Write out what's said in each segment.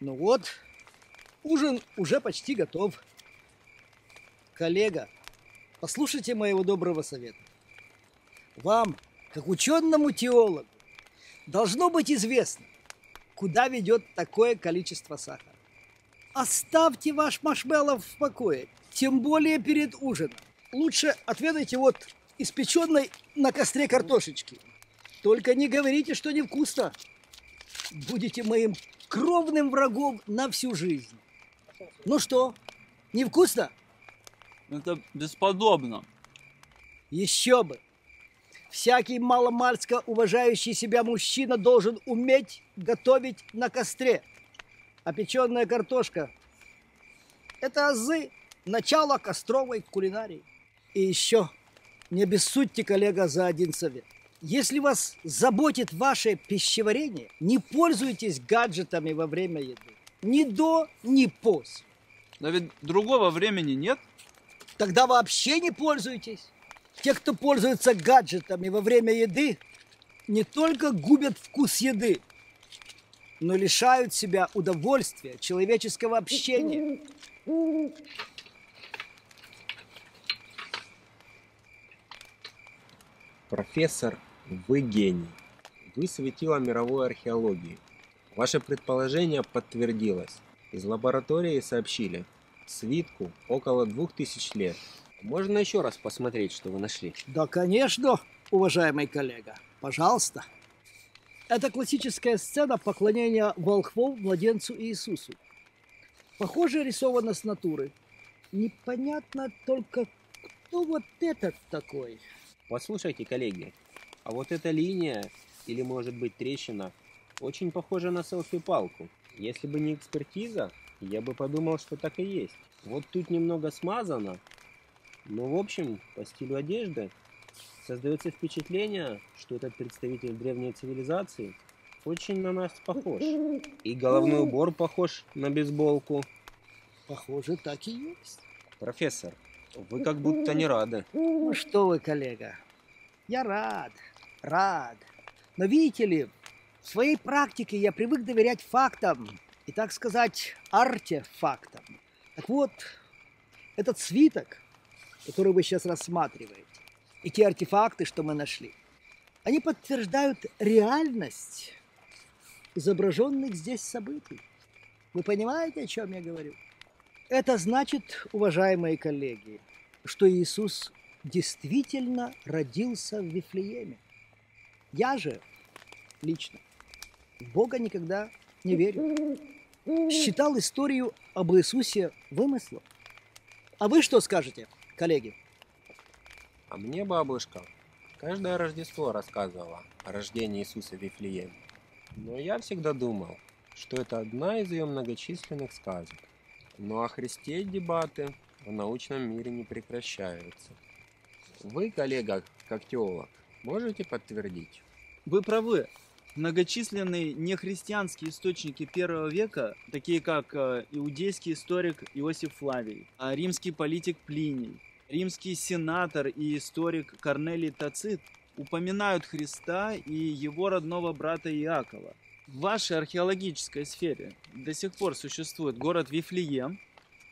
Ну вот, ужин уже почти готов. Коллега, послушайте моего доброго совета. Вам, как ученому теологу, должно быть известно, куда ведет такое количество сахара. Оставьте ваш маршмеллоу в покое, тем более перед ужином. Лучше отведайте вот испеченной на костре картошечки. Только не говорите, что невкусно. Будете моим кровным врагом на всю жизнь. Ну что, невкусно? Это бесподобно. Еще бы. Всякий маломальско уважающий себя мужчина должен уметь готовить на костре. А печеная картошка – это азы начала костровой кулинарии. И еще не обессудьте, коллега, за один совет. Если вас заботит ваше пищеварение, не пользуйтесь гаджетами во время еды. Ни до, ни после. Но ведь другого времени нет. Тогда вообще не пользуйтесь. Те, кто пользуется гаджетами во время еды, не только губят вкус еды, но лишают себя удовольствия человеческого общения. Профессор, вы гений. Вы светило мировой археологии. Ваше предположение подтвердилось. Из лаборатории сообщили, свитку около 2000 лет. Можно еще раз посмотреть, что вы нашли? Да, конечно, уважаемый коллега. Пожалуйста. Это классическая сцена поклонения волхвов младенцу Иисусу. Похоже, рисовано с натуры. Непонятно только, кто вот этот такой. Послушайте, коллеги, а вот эта линия, или может быть трещина, очень похожа на селфи-палку. Если бы не экспертиза, я бы подумал, что так и есть. Вот тут немного смазано, но в общем, по стилю одежды, создается впечатление, что этот представитель древней цивилизации очень на нас похож. И головной убор похож на бейсболку. Похоже, так и есть. Профессор, вы как будто не рады. Ну что вы, коллега, я рад. Но видите ли, в своей практике я привык доверять фактам и, так сказать, артефактам. Так вот, этот свиток, который вы сейчас рассматриваете, и те артефакты, что мы нашли, они подтверждают реальность изображенных здесь событий. Вы понимаете, о чем я говорю? Это значит, уважаемые коллеги, что Иисус действительно родился в Вифлееме. Я же лично в Бога никогда не верю. Считал историю об Иисусе вымыслом. А вы что скажете, коллеги? А мне бабушка каждое Рождество рассказывала о рождении Иисуса в Вифлееме. Но я всегда думал, что это одна из ее многочисленных сказок. Но о Христе дебаты в научном мире не прекращаются. Вы, коллега, как теолог, можете подтвердить? Вы правы. Многочисленные нехристианские источники первого века, такие как иудейский историк Иосиф Флавий, римский политик Плиний, римский сенатор и историк Корнелий Тацит, упоминают Христа и его родного брата Иакова. В вашей археологической сфере до сих пор существует город Вифлеем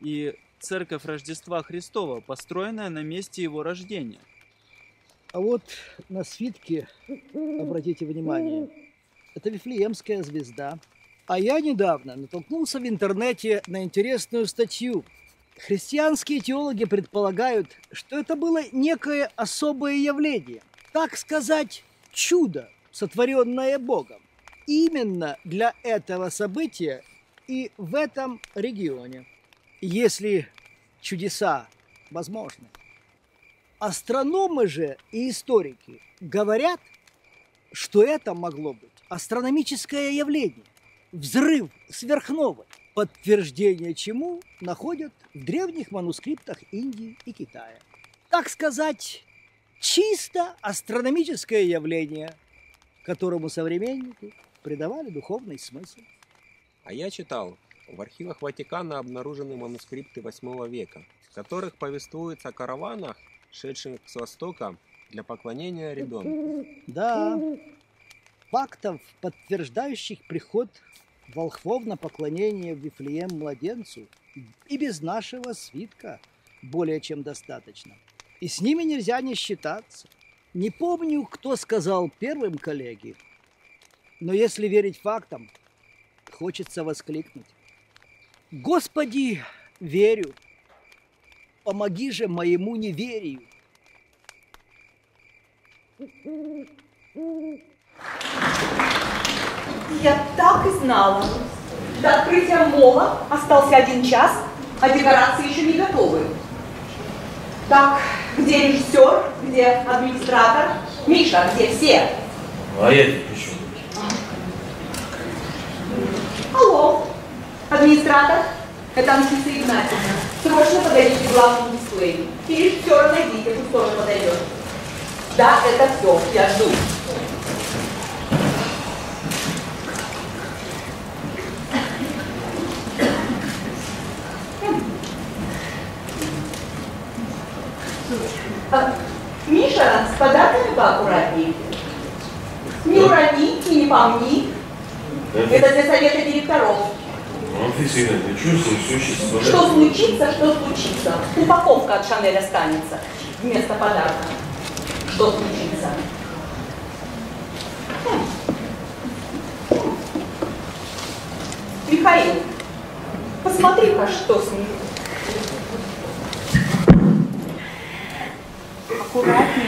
и церковь Рождества Христова, построенная на месте его рождения. А вот на свитке, обратите внимание, это Вифлеемская звезда. А я недавно натолкнулся в интернете на интересную статью. Христианские теологи предполагают, что это было некое особое явление, так сказать, чудо, сотворенное Богом. Именно для этого события и в этом регионе, если чудеса возможны. Астрономы же и историки говорят, что это могло быть астрономическое явление, взрыв сверхновой, подтверждение чему находят в древних манускриптах Индии и Китая. Так сказать, чисто астрономическое явление, которому современники придавали духовный смысл. А я читал, в архивах Ватикана обнаружены манускрипты 8 века, в которых повествуется о караванах, шедших с востока для поклонения ребенку. Да. Фактов, подтверждающих приход волхвов на поклонение в Вифлеем младенцу, и без нашего свитка более чем достаточно. И с ними нельзя не считаться. Не помню, кто сказал первым, коллеги, но если верить фактам, хочется воскликнуть: Господи, верю, помоги же моему неверию. Я так и знала. До открытия мола остался 1 час, а декорации еще не готовы. Так, где режиссер, где администратор? Миша, где все? А я тут еще. Алло, администратор, это Анфиса Игнатьева. Срочно подойдите к главному дисплею. И режиссера найдите, пусть тоже подойдет. Да, это все, я жду. Миша, с подарками поаккуратнее. Не урони и не помни. Это для совета директоров. Анфиса, чувствую, что случится, что случится. Упаковка от Шанель останется вместо подарка. Что случится? Михаил, посмотри-ка, что с ним. Аккуратнее.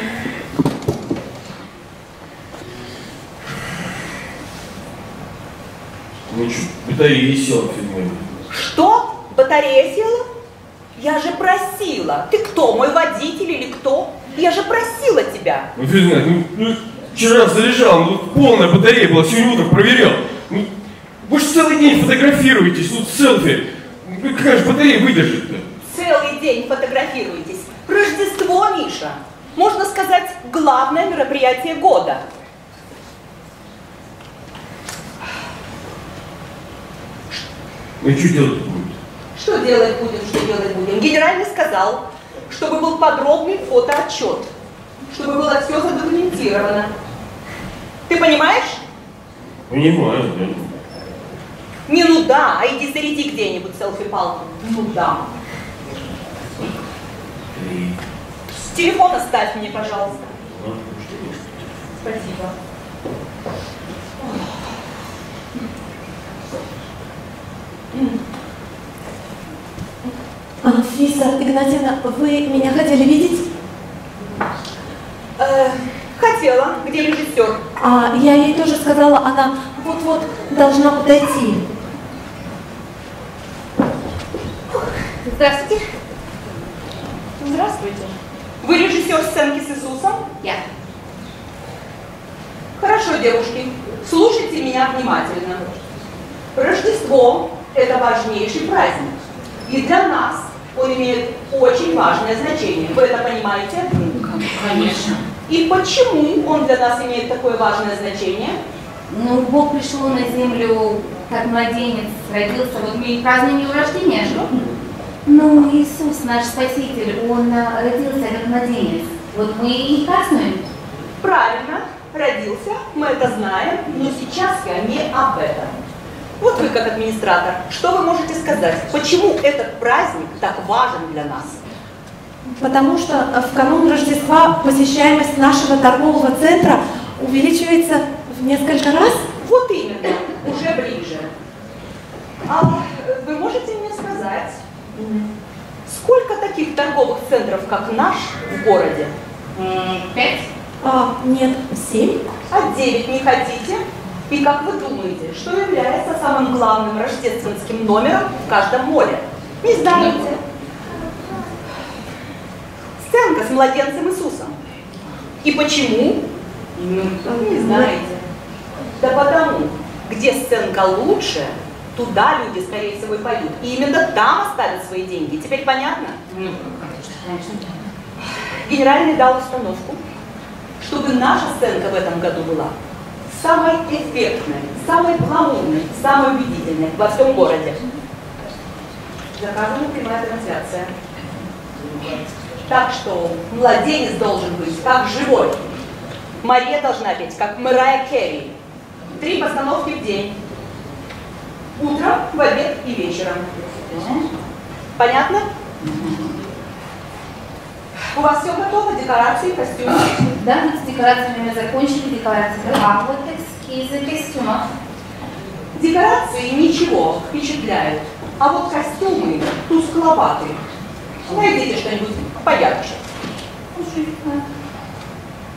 Ну что, батарея села, фильм. Что? Батарея села? Я же просила. Ты кто, мой водитель или кто? Я же просила тебя. Ну, Физна, ну вчера заряжал, ну полная батарея была, сегодня утром проверял. Ну, вы же целый день фотографируетесь, ну селфи. Ну, какая же батарея выдержит-то? Целый день фотографируетесь. Рождество, Миша, можно сказать, главное мероприятие года. Ну что делать будем? Что делать будем, что делать будем? Генеральный сказал, чтобы был подробный фотоотчет, чтобы было все задокументировано. Ты понимаешь? Понимаю, да. Не ну да, а иди заряди где-нибудь селфи-палку. Ну да. Телефон оставь мне, пожалуйста. Спасибо. Анфиса Игнатьевна, вы меня хотели видеть? Хотела. Где режиссер? А я ей тоже сказала, она вот-вот должна подойти. Здравствуйте. Здравствуйте. Вы режиссер сценки с Иисусом? Я. Хорошо, девушки, слушайте меня внимательно. Рождество – это важнейший праздник. И для нас он имеет очень важное значение. Вы это понимаете? Конечно. И почему он для нас имеет такое важное значение? Ну, Бог пришел на землю, как младенец родился. Вот мы и празднуем его рождение. Ну, Иисус, наш Спаситель, Он родился как младенец. Вот мы и празднуем. Правильно, родился, мы это знаем, но сейчас я не об этом. Вот вы, как администратор, что вы можете сказать? Почему этот праздник так важен для нас? Потому что в канун Рождества посещаемость нашего торгового центра увеличивается в несколько раз. Вот именно, уже ближе. А вы можете мне сказать... Сколько таких торговых центров, как наш, в городе? 5? Нет, 7. А 9 не хотите? И как вы думаете, что является самым главным рождественским номером в каждом моле? Не знаете? Сценка с младенцем Иисусом. И почему? Не знаете. Да потому, где сценка лучше, туда люди, скорее всего, и пойдут. И именно там оставят свои деньги. Теперь понятно? Ну, конечно. Генеральный дал установку, чтобы наша сценка в этом году была самой эффектной, самой гламурной, самой убедительной во всем городе. Заказана прямая трансляция. так что младенец должен быть как живой. Мария должна петь как Мэрайя Керри. 3 постановки в день. Утром, в обед и вечером. Понятно? У вас все готово? Декорации, костюмы? Да, с декорациями мы закончили. Декорации. А вот эскизы костюмов. Декорации ничего, впечатляют. А вот костюмы тускловаты. Найдите что-нибудь поярче.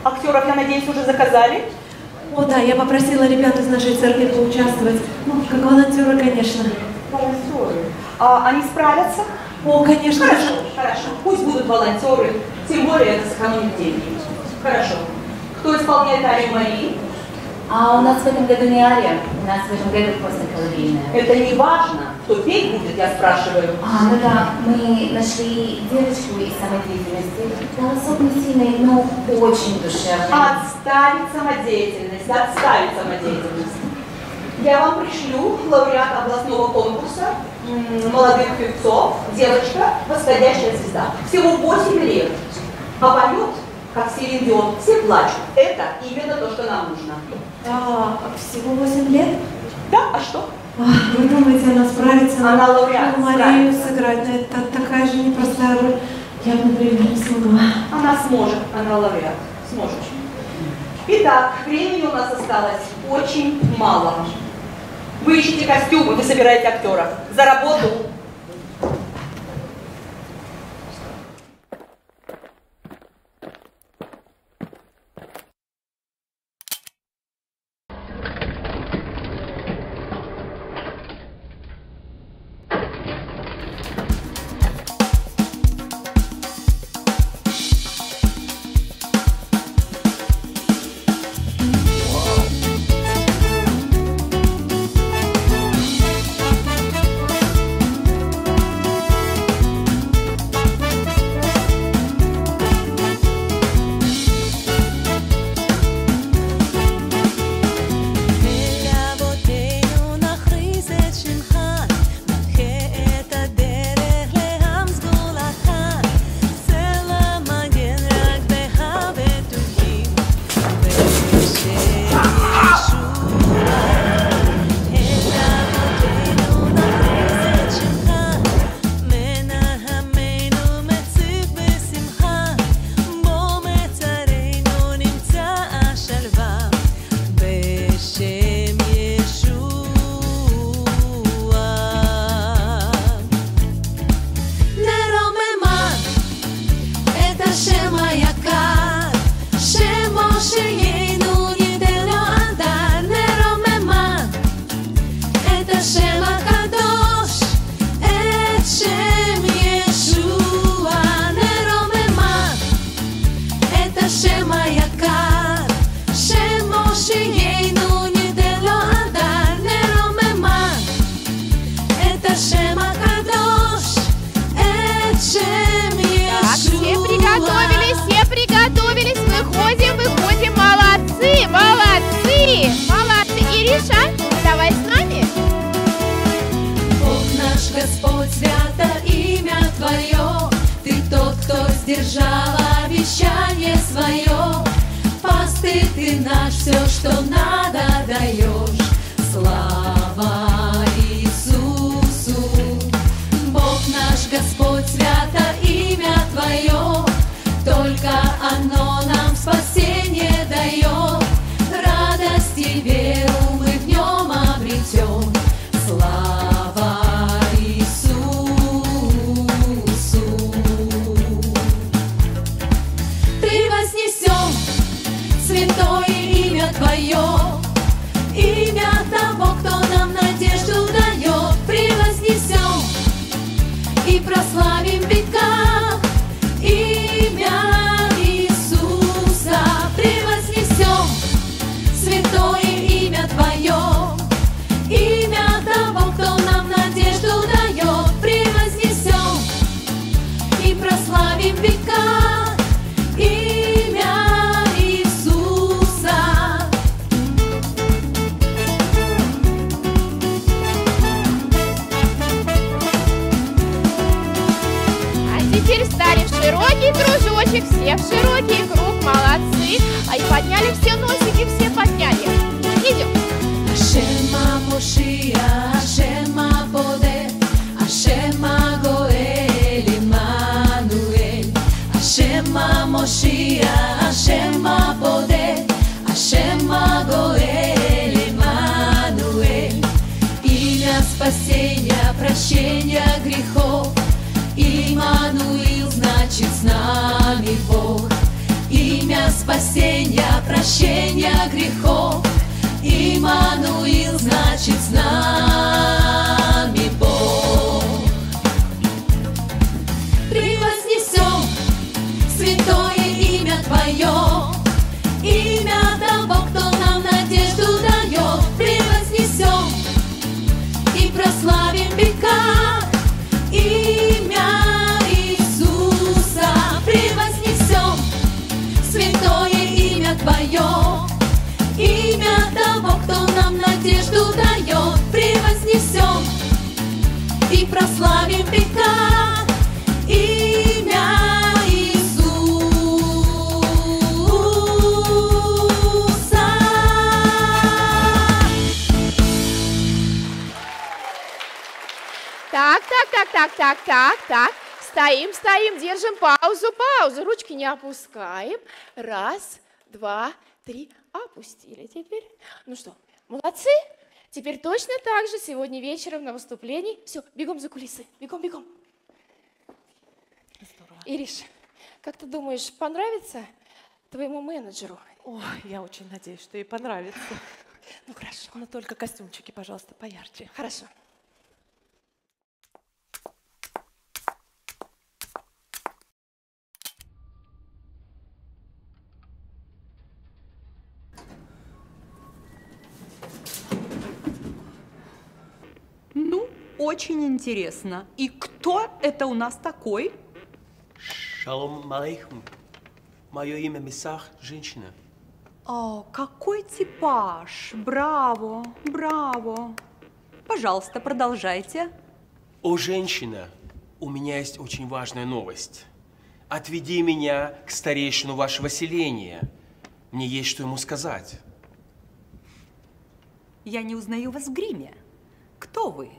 Актеров, я надеюсь, уже заказали? О, да, я попросила ребят из нашей церкви поучаствовать. Ну, как волонтеры, конечно. Волонтеры. А они справятся? О, конечно. Хорошо, хорошо. Пусть будут волонтеры, тем более это сэкономит деньги. Хорошо. Кто исполняет арию Марии? А у нас в этом году не ария, у нас в этом году просто колыбельная. Это не важно, кто петь будет, я спрашиваю. А, ну да, мы нашли девочку из самодеятельности. Она особо сильная, но очень душевная. Отставить самодеятельность, отставить самодеятельность. Я вам пришлю лауреата областного конкурса молодых певцов, девочка, восходящая звезда. Всего 8 лет, а поет, как Селин Дион, все плачут. Это именно то, что нам нужно. А, всего 8 лет? Да, а что? Ах, вы думаете, она справится? Она лауреат. Марию сыграть, это такая же непростая роль. Я бы, например, не смогла. Она сможет, она лауреат. Сможет. Итак, времени у нас осталось очень мало. Вы ищете костюмы, вы собираете актеров. За работу! Теперь встанем в широкий круг. השם המושיע, השם הבודד, השם הגואל, עמנואל. Имя спасения, прощения грехов. Иммануил значит с нами Бог. Имя спасения, прощения грехов. Иммануил значит с нами Бог. Превознесем святое имя Твое, имя того, кто нам надежду дает. Превознесем и прославим века имя Иисуса. Превознесем святое имя Твое, имя того, кто нам надежду дает, превознесем и прославим века имя Иисуса. Так. Стоим, держим паузу. Ручки не опускаем. Раз, два, три. Опустили теперь. Ну что, молодцы. Теперь точно так же сегодня вечером на выступлении. Все, бегом за кулисы. Бегом. Здорово. Ириш, как ты думаешь, понравится твоему менеджеру? О, я очень надеюсь, что ей понравится. Ну хорошо. Но только костюмчики, пожалуйста, поярче. Хорошо. Очень интересно. И кто это у нас такой? Шалом алейхум. Мое имя Мисах, женщина. О, какой типаж. Браво. Пожалуйста, продолжайте. О, женщина, у меня есть очень важная новость. Отведи меня к старейшину вашего селения. Мне есть что ему сказать. Я не узнаю вас в гриме. Кто вы?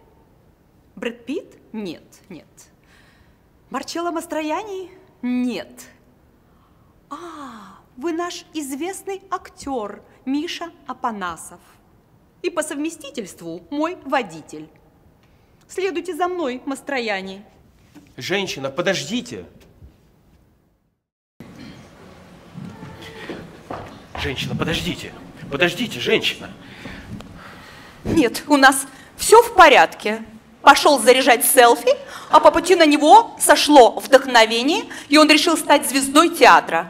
Брэд Питт? Нет. Марчелло Мастроянни? Нет. Вы наш известный актер Миша Апанасов. И по совместительству мой водитель. Следуйте за мной, Мастроянни. Женщина, подождите. Женщина, подождите. Подождите, женщина. Нет, у нас все в порядке. Пошел заряжать селфи, а по пути на него сошло вдохновение, и он решил стать звездой театра.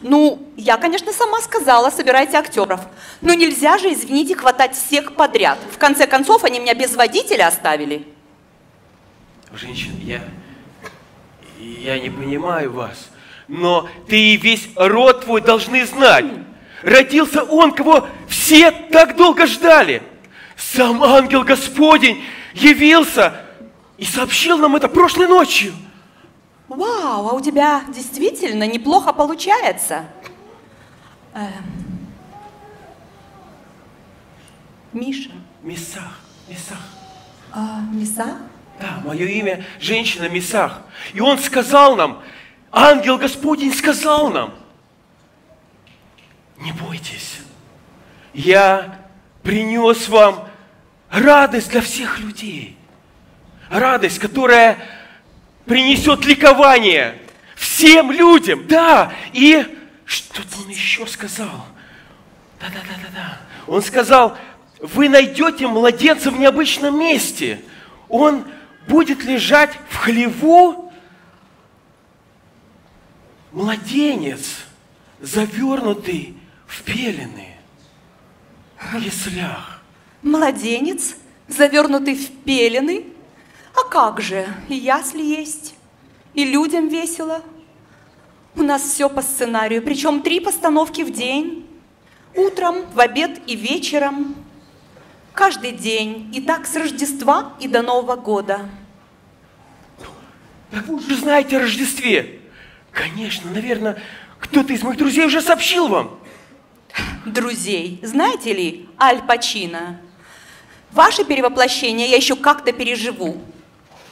Ну, я, конечно, сама сказала, собирайте актеров, но нельзя же, извините, хватать всех подряд. В конце концов, они меня без водителя оставили. Женщина, я не понимаю вас, но ты и весь род твой должны знать. Родился он, кого все так долго ждали. Сам ангел Господень явился и сообщил нам это прошлой ночью. Вау, а у тебя действительно неплохо получается. Миша. Мисах. Мисах? Да, мое имя женщина Мисах. И он сказал нам, ангел Господень сказал нам, не бойтесь, я принес вам радость для всех людей. Радость, которая принесет ликование всем людям. Да, и что-то он еще сказал. Да. Он сказал, вы найдете младенца в необычном месте. Он будет лежать в хлеву. Младенец, завернутый в пелены, в яслях. Младенец, завернутый в пелены. А как же, и ясли есть, и людям весело. У нас все по сценарию, причем 3 постановки в день. Утром, в обед и вечером. Каждый день, и так с Рождества и до Нового года. Так вы уже знаете о Рождестве. Конечно, наверное, кто-то из моих друзей уже сообщил вам. Друзей, знаете ли, Аль Пачино. Ваше перевоплощение я еще как-то переживу.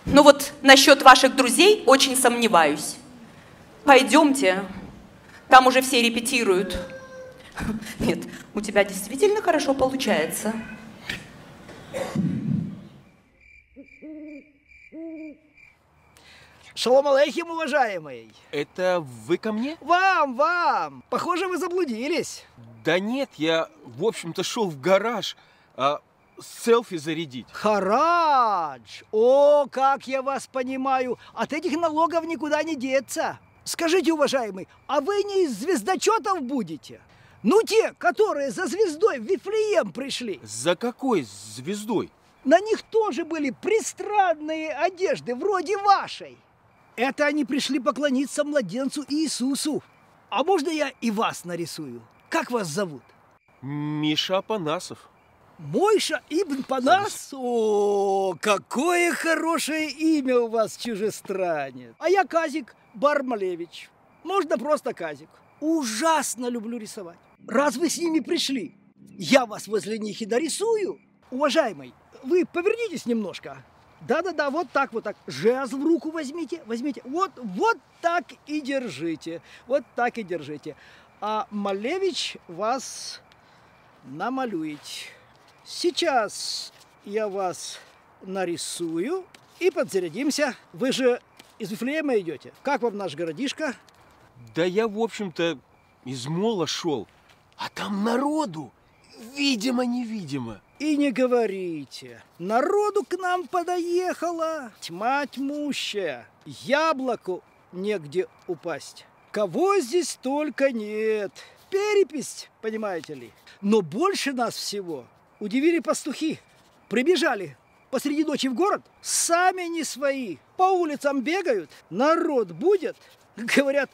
Но вот насчет ваших друзей очень сомневаюсь. пойдемте, там уже все репетируют. Нет, у тебя действительно хорошо получается. Шалом алейхим, уважаемый. Это вы ко мне? Вам, вам. Похоже, вы заблудились. Да нет, я, в общем-то, шел в гараж селфи зарядить. Харадж! О, как я вас понимаю. От этих налогов никуда не деться. Скажите, уважаемый, а вы не из звездочетов будете? Ну, те, которые за звездой в Вифлеем пришли. За какой звездой? На них тоже были пристрадные одежды, вроде вашей. Это они пришли поклониться младенцу Иисусу. А можно я и вас нарисую? Как вас зовут? Миша Апанасов. Мойша Ибн Панас? О, какое хорошее имя у вас, чужестранец. А я Казик Бармалевич. Можно просто Казик. Ужасно люблю рисовать. Раз вы с ними пришли, я вас возле них и нарисую. Уважаемый, вы повернитесь немножко. Да-да-да, вот так, вот так. Жезл в руку возьмите, возьмите. Вот, вот так и держите. Вот так и держите. А Малевич вас намалюет. Сейчас я вас нарисую и подзарядимся. Вы же из Вифлеема идете. Как вам наш городишко? Да я, в общем-то, из мола шел. А там народу, видимо-невидимо. И не говорите. Народу к нам подоехала тьма тьмущая. Яблоку негде упасть. Кого здесь только нет. Перепись, понимаете ли. Но больше нас всего удивили пастухи. Прибежали посреди ночи в город. Сами не свои. По улицам бегают. Народ будет. Говорят,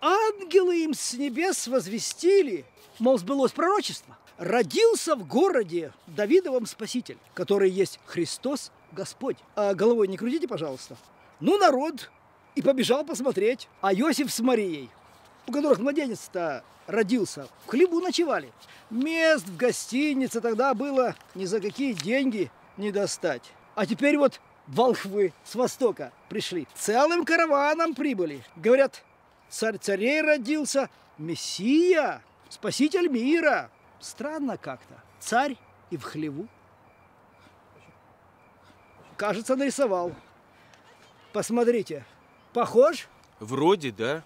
ангелы им с небес возвестили. Мол, сбылось пророчество. Родился в городе Давидовом Спаситель, который есть Христос Господь. А головой не крутите, пожалуйста. Ну, народ и побежал посмотреть. А Иосиф с Марией, у которых младенец-то родился, в хлеву ночевали. Мест в гостинице тогда было ни за какие деньги не достать. А теперь вот волхвы с востока пришли. Целым караваном прибыли. Говорят, царь царей родился, Мессия, Спаситель мира. Странно как-то. Царь и в хлеву. Кажется, нарисовал. Посмотрите. Похож? Вроде, да.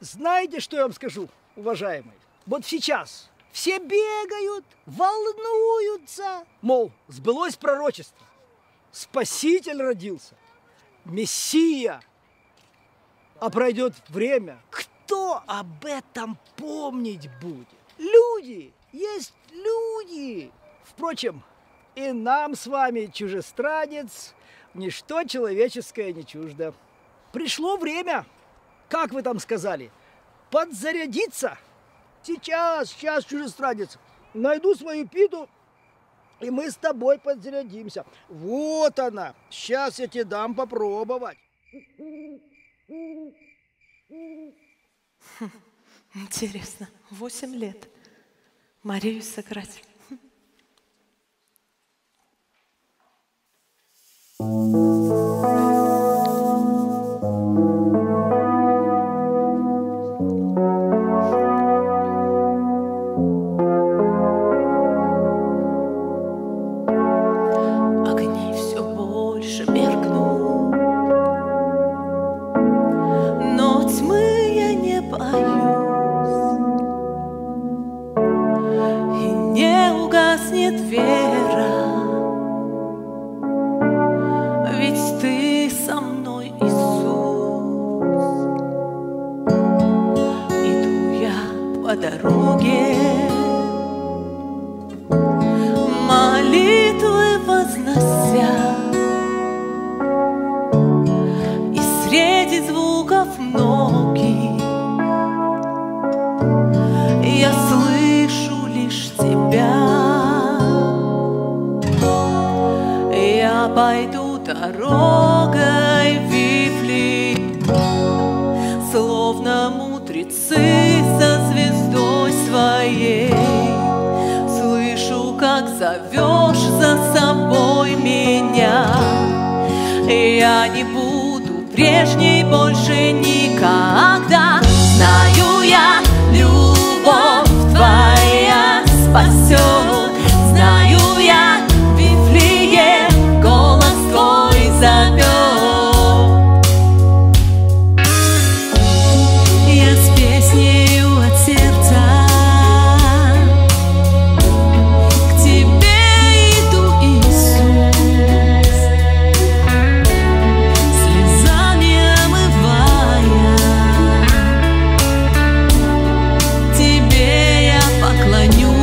Знаете, что я вам скажу, уважаемый? Вот сейчас все бегают, волнуются. Мол, сбылось пророчество. Спаситель родился. Мессия. А пройдет время. Кто об этом помнить будет? Люди! Есть люди! Впрочем, и нам с вами, чужестранец, ничто человеческое не чуждо. Пришло время, как вы там сказали, подзарядиться. Сейчас, чужестранец, найду свою питу, и мы с тобой подзарядимся. Вот она, сейчас я тебе дам попробовать. Интересно, 8 лет. Марию сыграть. Я не буду прежней больше никогда. никогда. Знаю я, любовь твоя спасет. Знаю я, в Вифлеем голос твой зовет. Я с песнею от сердца к тебе иду, Иисус, слезами омывая, тебе я поклонюсь.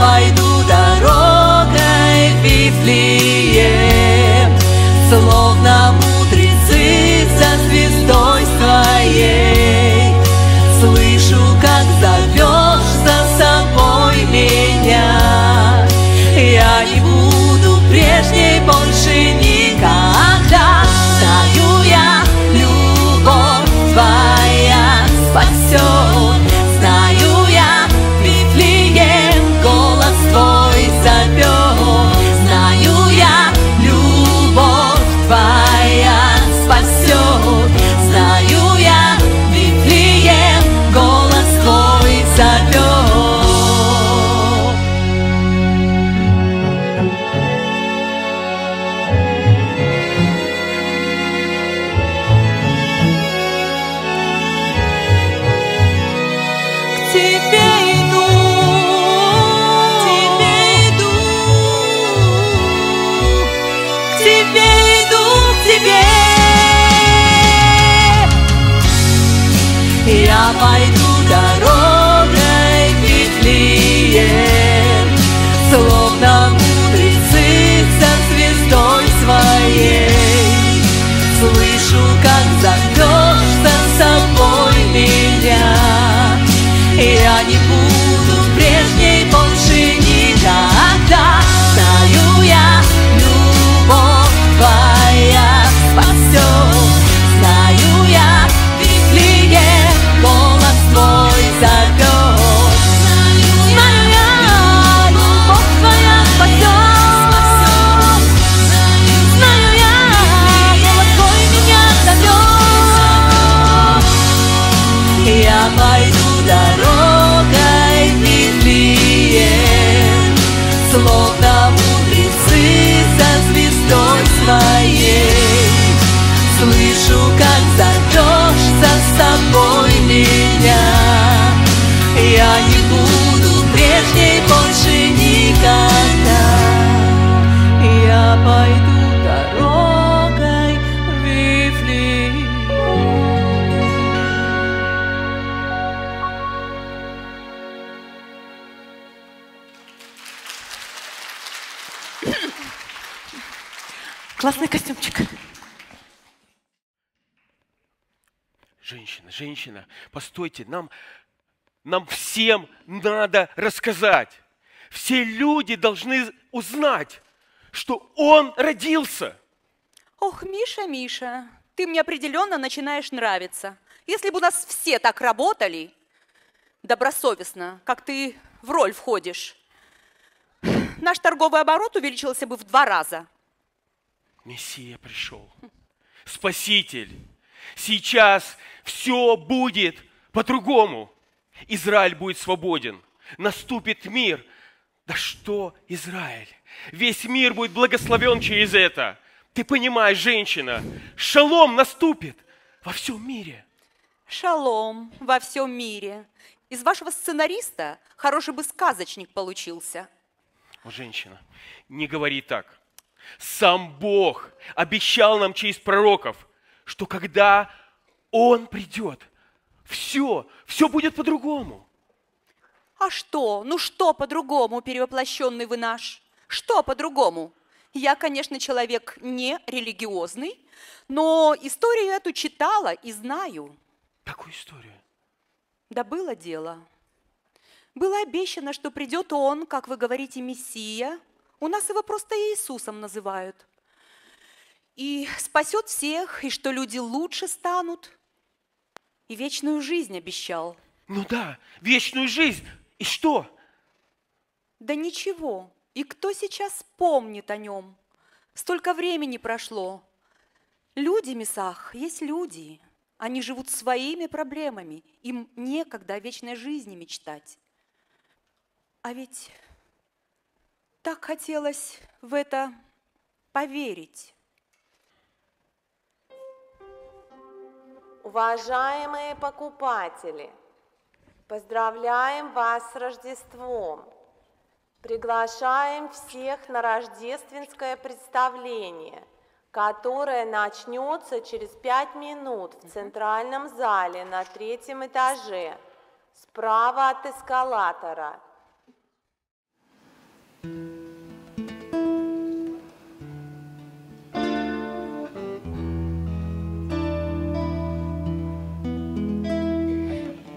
Пойду дорогой в Вифлеем, словно мудрецы за звездой своей. Слышу, как зовешь за собой меня. Я не буду прежней больше никогда. Знаю я, любовь твоя спасет. Я пойду дорогой в Вифлеем, словно мудрецы за звездой своей. Слышу, как зовешь за собой меня. Я не буду прежней больше никогда. Знаю я, любовь твоя спасет. Знаю я, Вифлеем голос твой зовет. Знаю я, любовь твоя спасет. Знаю я, голос твой меня зовет. Я пойду дорогой в Вифлеем, словно мудрецы за звездой своей. Слышу, как зовешь за собой меня. Я не буду прежней больше никогда. Я пойду дорогой в Вифлеем. Классный костюмчик. Женщина, постойте, нам всем надо рассказать. Все люди должны узнать, что он родился. Ох, Миша, ты мне определенно начинаешь нравиться. Если бы у нас все так работали добросовестно, как ты в роль входишь, наш торговый оборот увеличился бы в 2 раза. Мессия пришел, Спаситель. Сейчас все будет по-другому. Израиль будет свободен. Наступит мир. Да что Израиль? Весь мир будет благословен через это. Ты понимаешь, женщина, шалом наступит во всем мире. Шалом во всем мире. Из вашего сценариста хороший бы сказочник получился. О, женщина, не говори так. Сам Бог обещал нам через пророков, что когда Он придет, все будет по-другому. А что? Ну что по-другому, перевоплощенный вы наш? Что по-другому? Я, конечно, человек не религиозный, но историю эту читала и знаю. Какую историю? Да было дело. Было обещано, что придет Он, как вы говорите, Мессия. У нас его просто Иисусом называют. И спасет всех, и что люди лучше станут. И вечную жизнь обещал. Ну да, вечную жизнь. И что? Да ничего. И кто сейчас помнит о нем? Столько времени прошло. Люди, Мессах, есть люди. Они живут своими проблемами. Им некогда о вечной жизни мечтать. А ведь так хотелось в это поверить. Уважаемые покупатели, поздравляем вас с Рождеством. Приглашаем всех на рождественское представление, которое начнется через 5 минут в центральном зале на 3-м этаже, справа от эскалатора.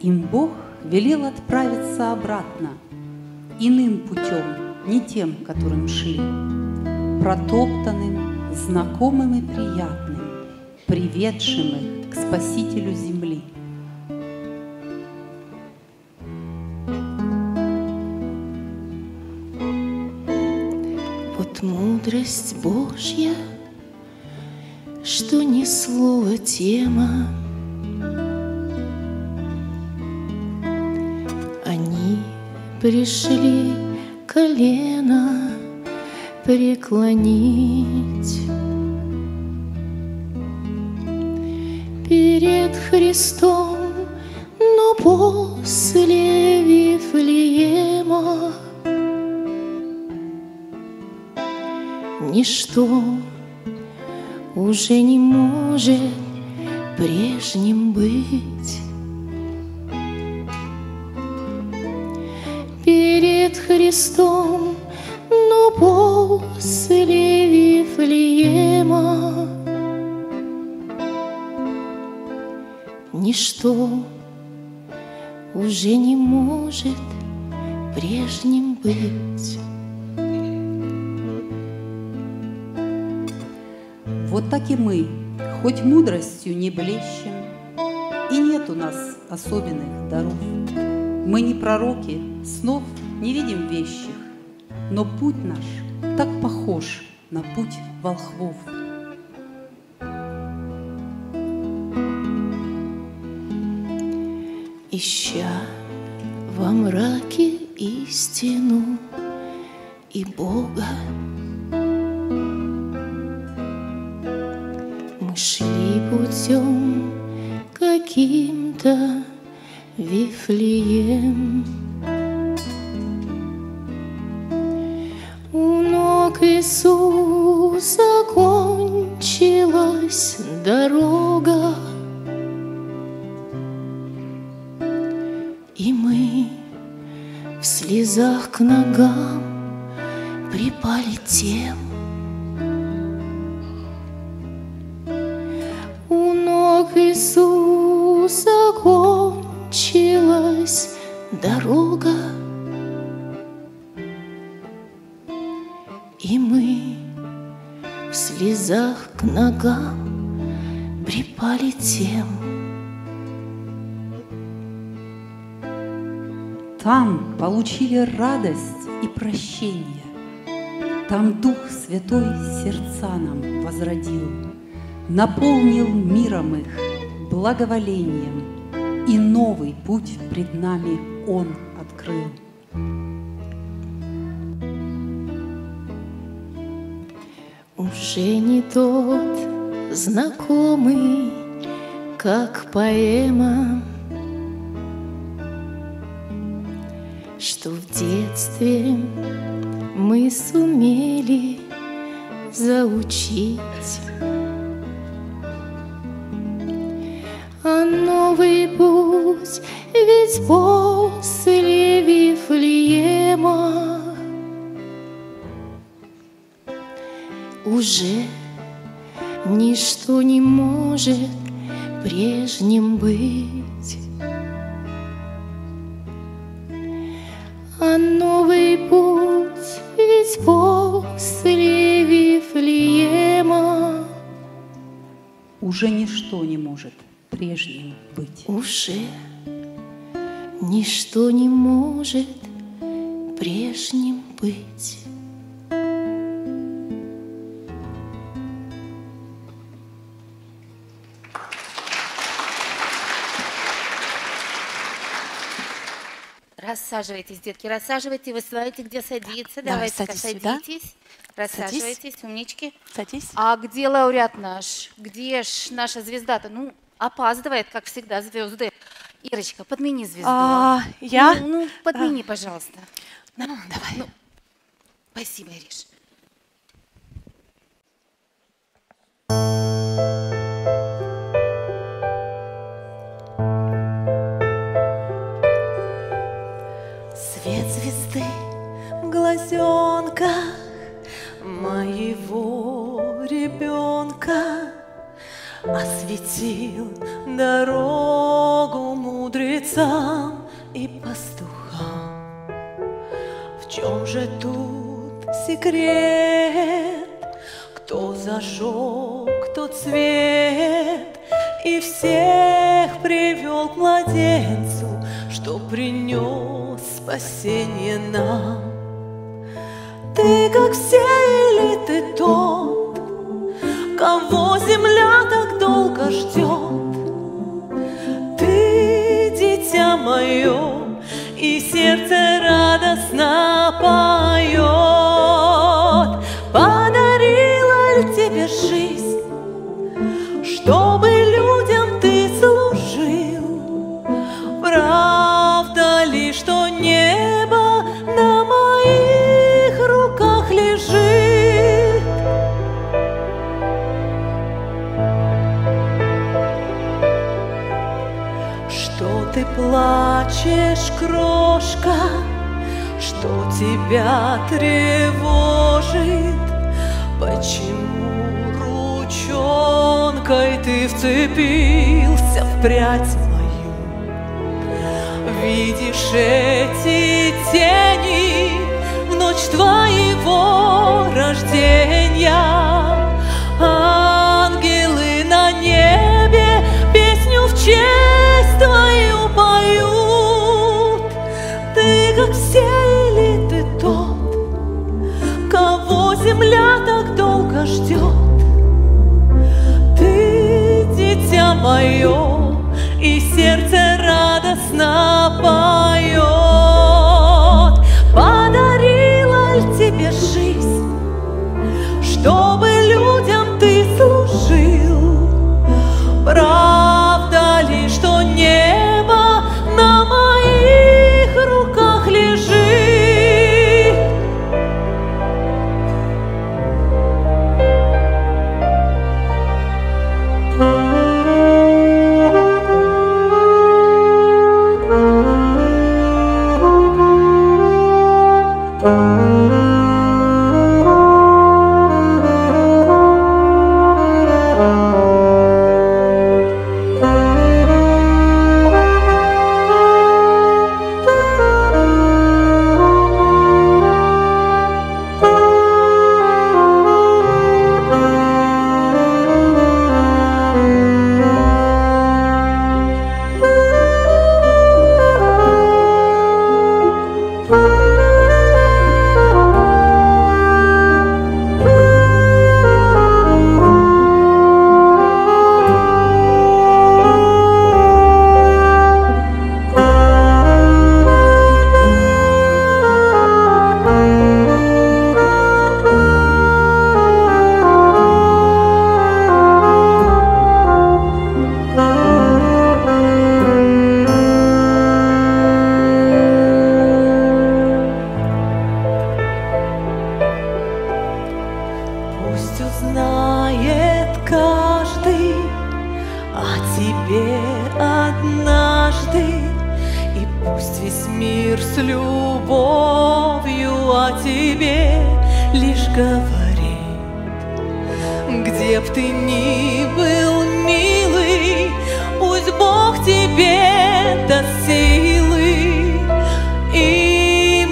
Им Бог велел отправиться обратно, иным путем, не тем, которым шли, протоптанным, знакомым и приятным, приведшим их к Спасителю земли. Вот мудрость Божья, что ни слова тема, пришли колено преклонить перед Христом, но после Вифлеема ничто уже не может прежним быть. Перед Христом, но после Вифлеема ничто уже не может прежним быть. Вот так и мы, хоть мудростью не блещем, и нет у нас особенных даров. Мы не пророки, снов не видим вещих, но путь наш так похож на путь волхвов. Ища во мраке истину и Бога, мы шли путем каким-то Вифлеем. У ног Иисуса кончилась дорога, и мы в слезах к ногам припали тем. У ног Иисуса кончилась дорога, и мы в слезах к ногам припали тем. Там получили радость и прощение, там Дух Святой сердца нам возродил, наполнил миром их, благоволением. И новый путь пред нами Он открыл. Уже не тот знакомый, как поэма, что в детстве мы сумели заучить. А новый путь, ведь после Вифлеема уже ничто не может прежним быть. на новый путь, ведь после Вифлеема уже ничто не может прежним быть. Уже ничто не может прежним быть. Рассаживайтесь, детки, рассаживайтесь, вы знаете, где садиться. Да, давайте, садитесь, рассаживайтесь, умнички. Садись. А где лауреат наш? Где ж наша звезда-то? Ну, опаздывает, как всегда, звезды. Ирочка, подмени звезду. Я? Ну, подмени, пожалуйста. Ну, давай. Ну, спасибо, Ириш. Свет звезды в глазенках моего ребенка осветил дорогу мудрецам и пастухам. В чем же тут секрет? Кто зажег тот свет и всех привел к младенцу, что принес спасение нам? Ты, как все, или ты тот, кого земля так долго ждет? Ты, дитя мое, и сердце радостно поет. Подарила ли тебе жизнь, чтобы людям ты служил? Правда ли, что небо на моих руках лежит? Что ты плачешь, крошка? Что тебя тревожит? Почему ручонкой ты вцепился в прядь мою? Видишь эти тени в ночь твоего рождения? Ангелы на небе песню в честь твою поют. Ты, как все, или ты тот, кого земля так долго ждет? Дитя мое, и сердце радостно поет. Подарила ли тебе жизнь, чтобы людям ты служил? Правда ли, что небо на моих руках лежит? Силы и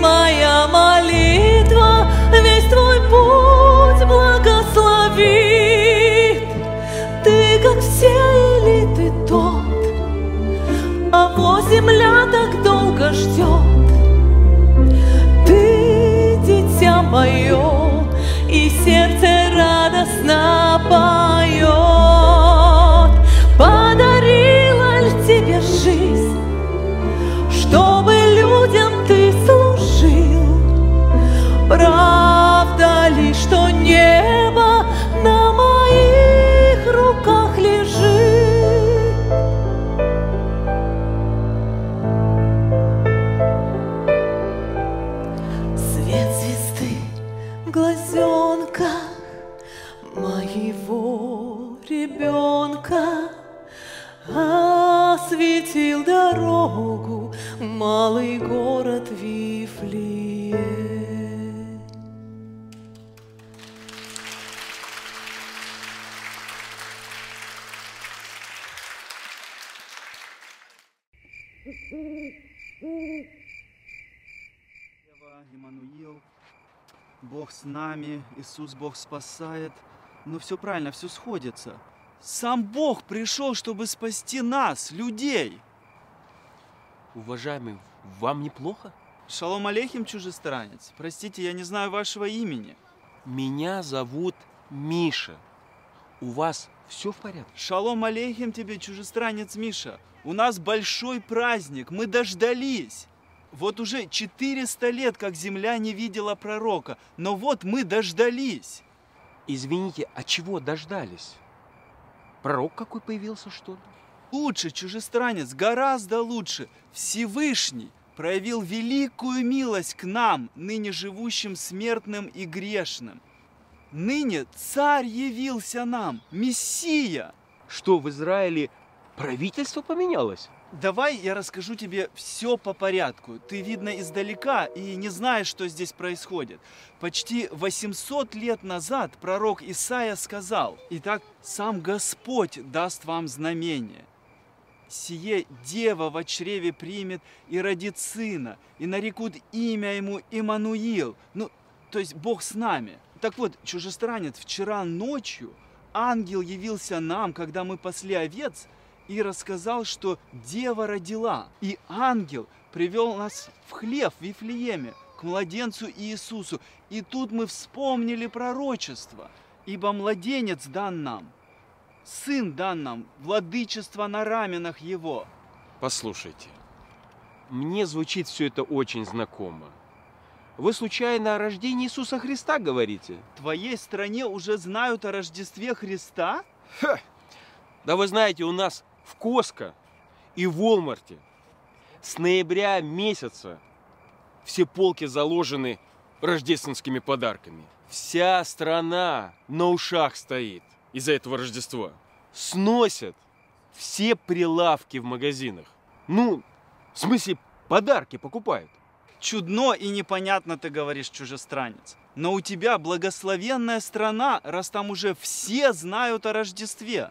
Эммануил, Бог с нами, Иисус Бог спасает. Но все правильно, все сходится. Сам Бог пришел, чтобы спасти нас, людей. Уважаемый, вам неплохо? Шалом алейхим, чужестранец. Простите, я не знаю вашего имени. Меня зовут Миша. У вас все в порядке? Шалом алейхим тебе, чужестранец Миша. У нас большой праздник, мы дождались. Вот уже 400 лет, как земля не видела пророка. Но вот мы дождались. Извините, а чего дождались? Пророк какой появился, что ли? Лучше, чужестранец, гораздо лучше. Всевышний проявил великую милость к нам, ныне живущим смертным и грешным. Ныне царь явился нам, Мессия. Что, в Израиле правительство поменялось? Давай я расскажу тебе все по порядку. Ты, видно, издалека и не знаешь, что здесь происходит. Почти 800 лет назад пророк Исаия сказал: «Итак, сам Господь даст вам знамение. Сие дева во чреве примет и родит сына, и нарекут имя ему Иммануил». Ну, то есть Бог с нами. Так вот, чужестранец, вчера ночью ангел явился нам, когда мы пасли овец, и рассказал, что дева родила. И ангел привел нас в хлев в Вифлееме, к младенцу Иисусу. И тут мы вспомнили пророчество. Ибо младенец дан нам, сын дан нам, владычество на раменах его. Послушайте, мне звучит все это очень знакомо. Вы случайно о рождении Иисуса Христа говорите? В твоей стране уже знают о Рождестве Христа? Ха! Да вы знаете, у нас в Costco и в Волмарте с ноября месяца все полки заложены рождественскими подарками. Вся страна на ушах стоит из-за этого Рождества. Сносят все прилавки в магазинах. Ну, в смысле, подарки покупают. Чудно и непонятно ты говоришь, чужестранец. Но у тебя благословенная страна, раз там уже все знают о Рождестве.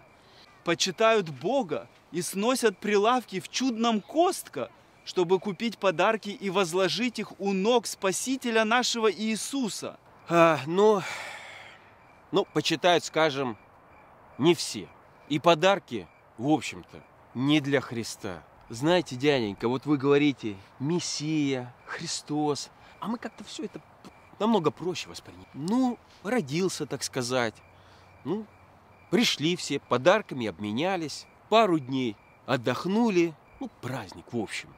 Почитают Бога и сносят прилавки в чудном Costco, чтобы купить подарки и возложить их у ног Спасителя нашего Иисуса. Ну, почитают, скажем, не все. И подарки, в общем-то, не для Христа. Знаете, дяденька, вот вы говорите Мессия, Христос, а мы как-то все это намного проще воспринимаем. Ну, родился, так сказать, ну... Пришли все, подарками обменялись, пару дней отдохнули, ну, праздник, в общем.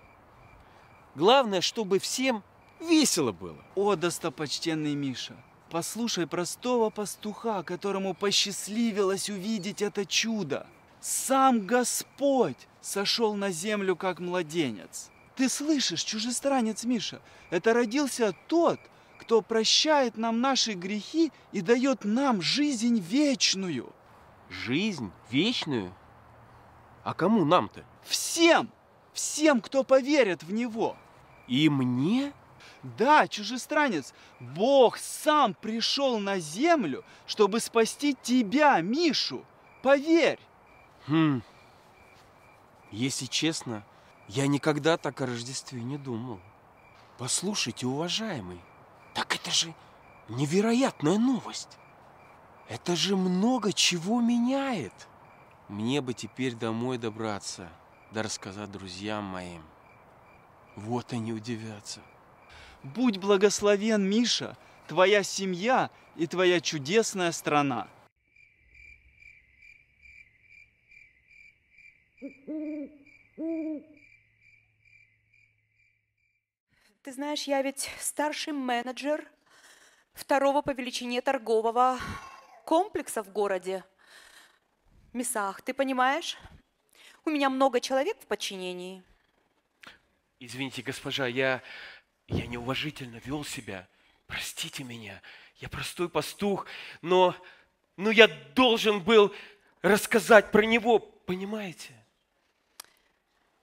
Главное, чтобы всем весело было. О, достопочтенный Миша, послушай простого пастуха, которому посчастливилось увидеть это чудо. Сам Господь сошел на землю, как младенец. Ты слышишь, чужестранец Миша, это родился тот, кто прощает нам наши грехи и дает нам жизнь вечную. Жизнь вечную? А кому нам-то? Всем! Всем, кто поверит в него! И мне? Да, чужестранец, Бог сам пришел на землю, чтобы спасти тебя, Мишу! Поверь! Если честно, я никогда так о Рождестве не думал. Послушайте, уважаемый, так это же невероятная новость! Это же много чего меняет. Мне бы теперь домой добраться, да рассказать друзьям моим. Вот они удивятся. Будь благословен, Миша, твоя семья и твоя чудесная страна. Ты знаешь, я ведь старший менеджер второго по величине торгового комплекса в городе Месах, ты понимаешь? У меня много человек в подчинении. Извините, госпожа, я неуважительно вел себя. Простите меня, я простой пастух, но я должен был рассказать про него, понимаете?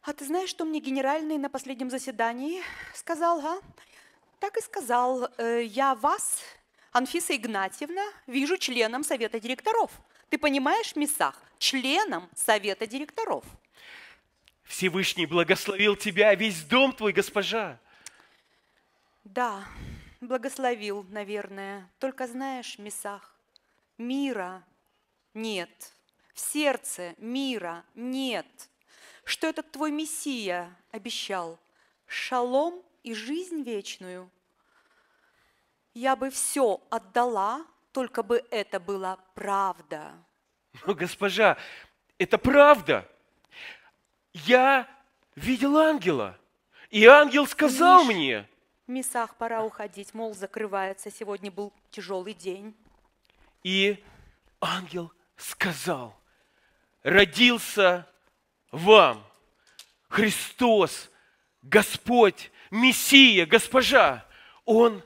А ты знаешь, что мне генеральный на последнем заседании сказал, а? Так и сказал, я вас... Анфиса Игнатьевна, вижу членом совета директоров. Ты понимаешь, Месах, членом совета директоров. Всевышний благословил тебя, весь дом твой, госпожа. Да, благословил, наверное. Только, знаешь, Месах, мира нет. В сердце мира нет. Что этот твой Мессия обещал? Шалом и жизнь вечную. Я бы все отдала, только бы это была правда. Но, госпожа, это правда. Я видел ангела, и ангел сказал мне. Месах, пора уходить, мол, закрывается. Сегодня был тяжелый день. И ангел сказал, родился вам Христос, Господь, Мессия, госпожа. Он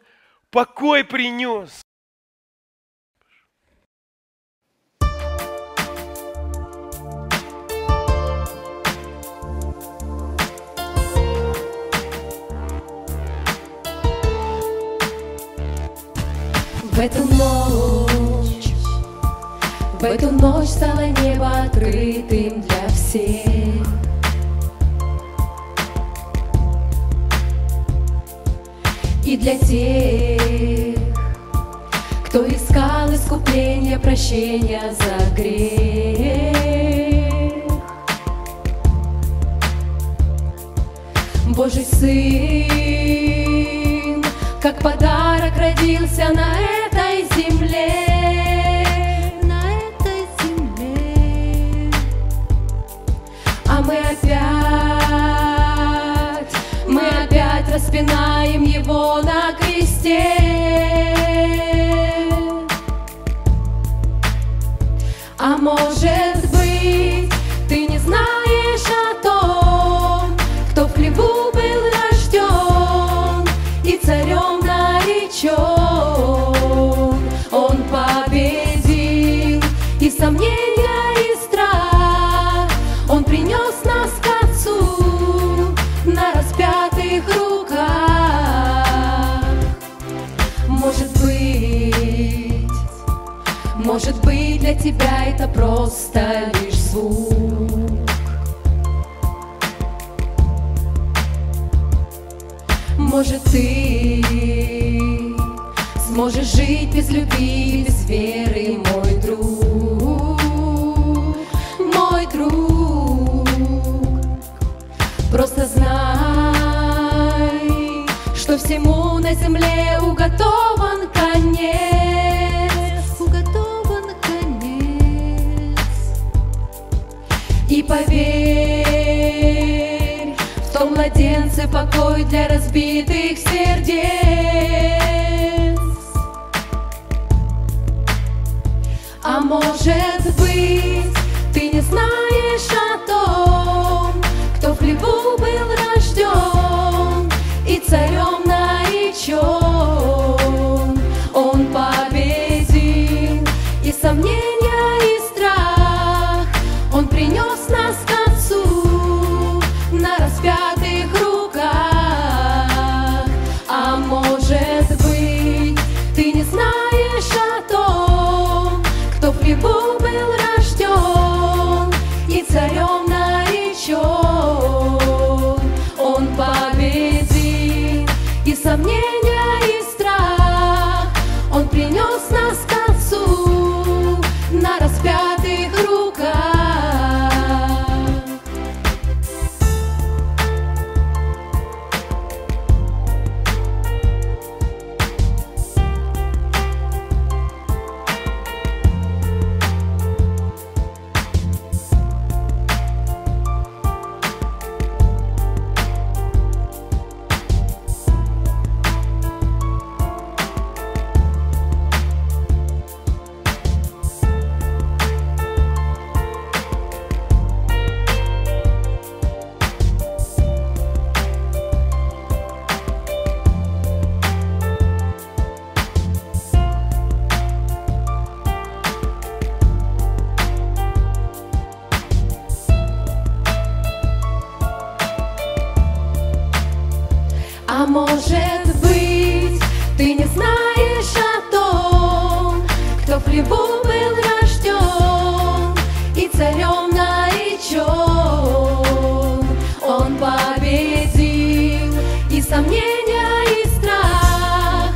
покой принес. В эту ночь стало небо открытым для всех. И для тех, кто искал искупления, прощения за грех. Божий Сын, как подарок, родился на этой земле, на этой земле. А мы опять распинаем Его на кресте. А может быть, ты не знаешь о том, кто в хлеву был рожден и царем наречен. Он победил и сомнения, и страх. Он принес нас к Отцу на распятых руках. Может быть, для тебя это просто лишь звук. Может, ты сможешь жить без любви, без веры, мой друг, мой друг. Просто знай, что всему на земле уготован конец, уготован конец. И поверь, в том младенце покой для разбитых сердец. А может быть, ты не знаешь о том, кто в хлеву был рожден и царем наречен. Он победил и сомнения, и страх. Он принес нас к Отцу на распятых руках. А может быть, ты не знаешь о том, кто в хлеву был рожден и царем наречен. Он победил и сомнения, и страх. Он принес нас к Отцу на распятых руках. Сомнения и страх.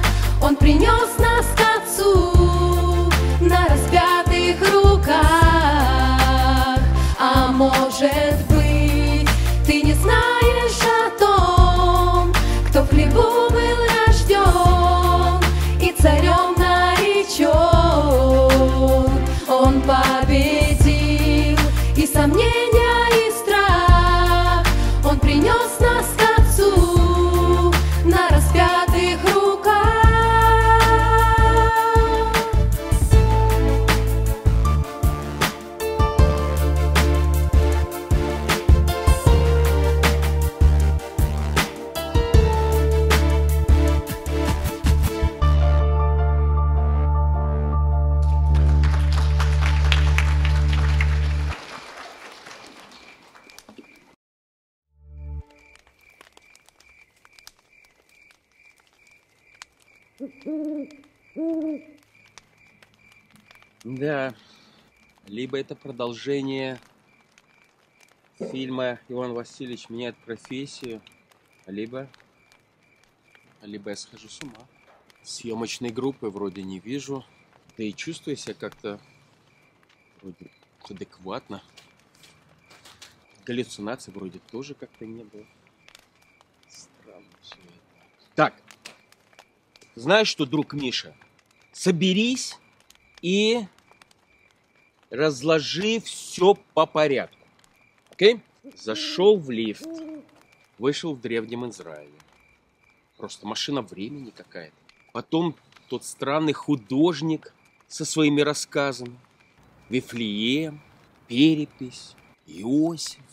Да, либо это продолжение фильма «Иван Васильевич меняет профессию», либо я схожу с ума. Съемочной группы вроде не вижу, да и чувствую себя как-то вроде адекватно. Галлюцинаций вроде тоже как-то не было. Странно все это. Так, знаешь что, друг Миша, соберись и разложи все по порядку. Окей? Зашел в лифт, вышел в Древнем Израиле. Просто машина времени какая-то. Потом тот странный художник со своими рассказами. Вифлеем, перепись, Иосиф,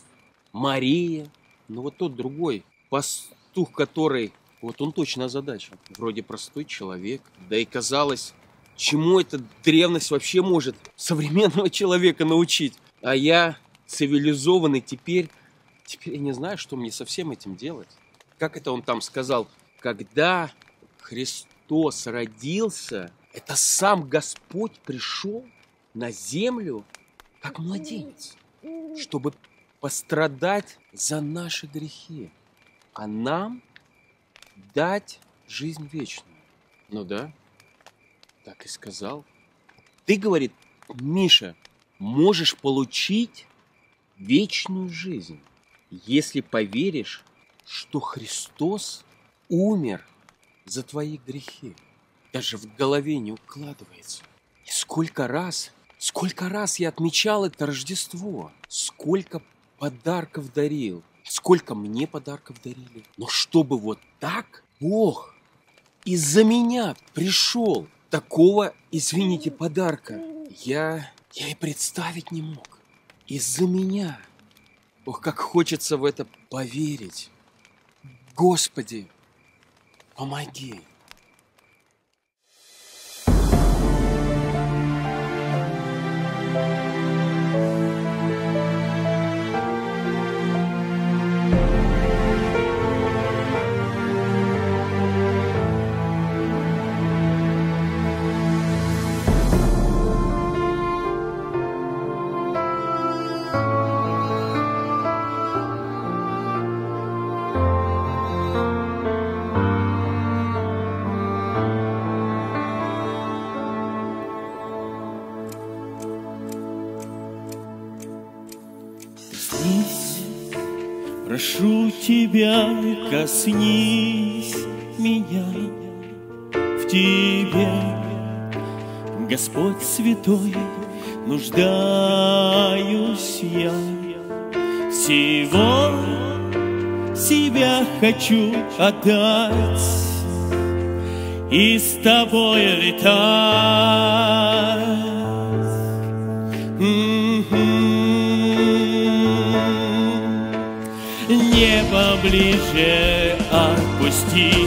Мария. Но вот тот другой, пастух, который... Вот он точно озадачен. Вроде простой человек. Да и казалось, чему эта древность вообще может современного человека научить? А я цивилизованный теперь я не знаю, что мне со всем этим делать. Как это он там сказал? Когда Христос родился, это сам Господь пришел на землю как младенец, чтобы пострадать за наши грехи, а нам дать жизнь вечную. Ну да, так и сказал. Ты, говорит, Миша, можешь получить вечную жизнь, если поверишь, что Христос умер за твои грехи. Даже в голове не укладывается. И сколько раз я отмечал это Рождество, сколько подарков дарил, сколько мне подарков дарили. Но чтобы вот так Бог из-за меня пришел, такого, извините, подарка я и представить не мог. Из-за меня. Ох, как хочется в это поверить. Господи, помоги. Прошу тебя, коснись меня, в тебе, Господь святой, нуждаюсь я. Всего себя хочу отдать и с тобой летать. Небо ближе отпусти,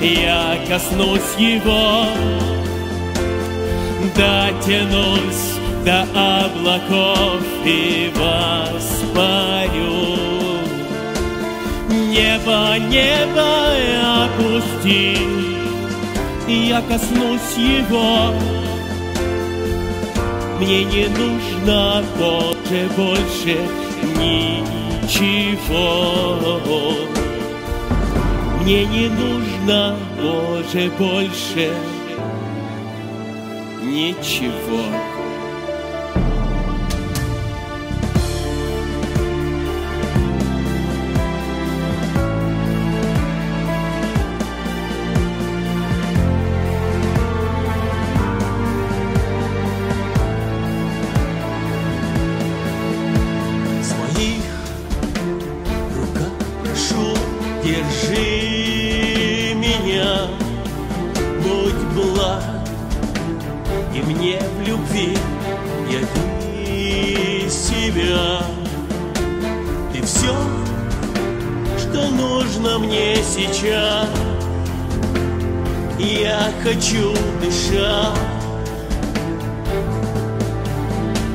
я коснусь его, дотянусь до облаков и воспарю. Небо, небо опусти, я коснусь его, мне не нужно больше ничего. Мне не нужно, Боже, больше ничего. Хочу дышать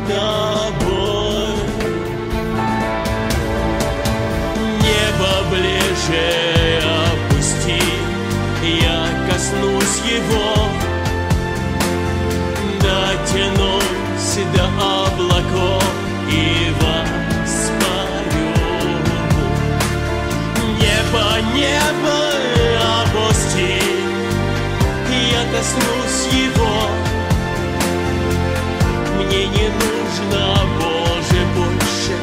тобой. Небо ближе опусти, я коснусь. его, дотянусь до облаков и воспою. Небо опусти, я коснусь его. Мне не нужно, Боже, больше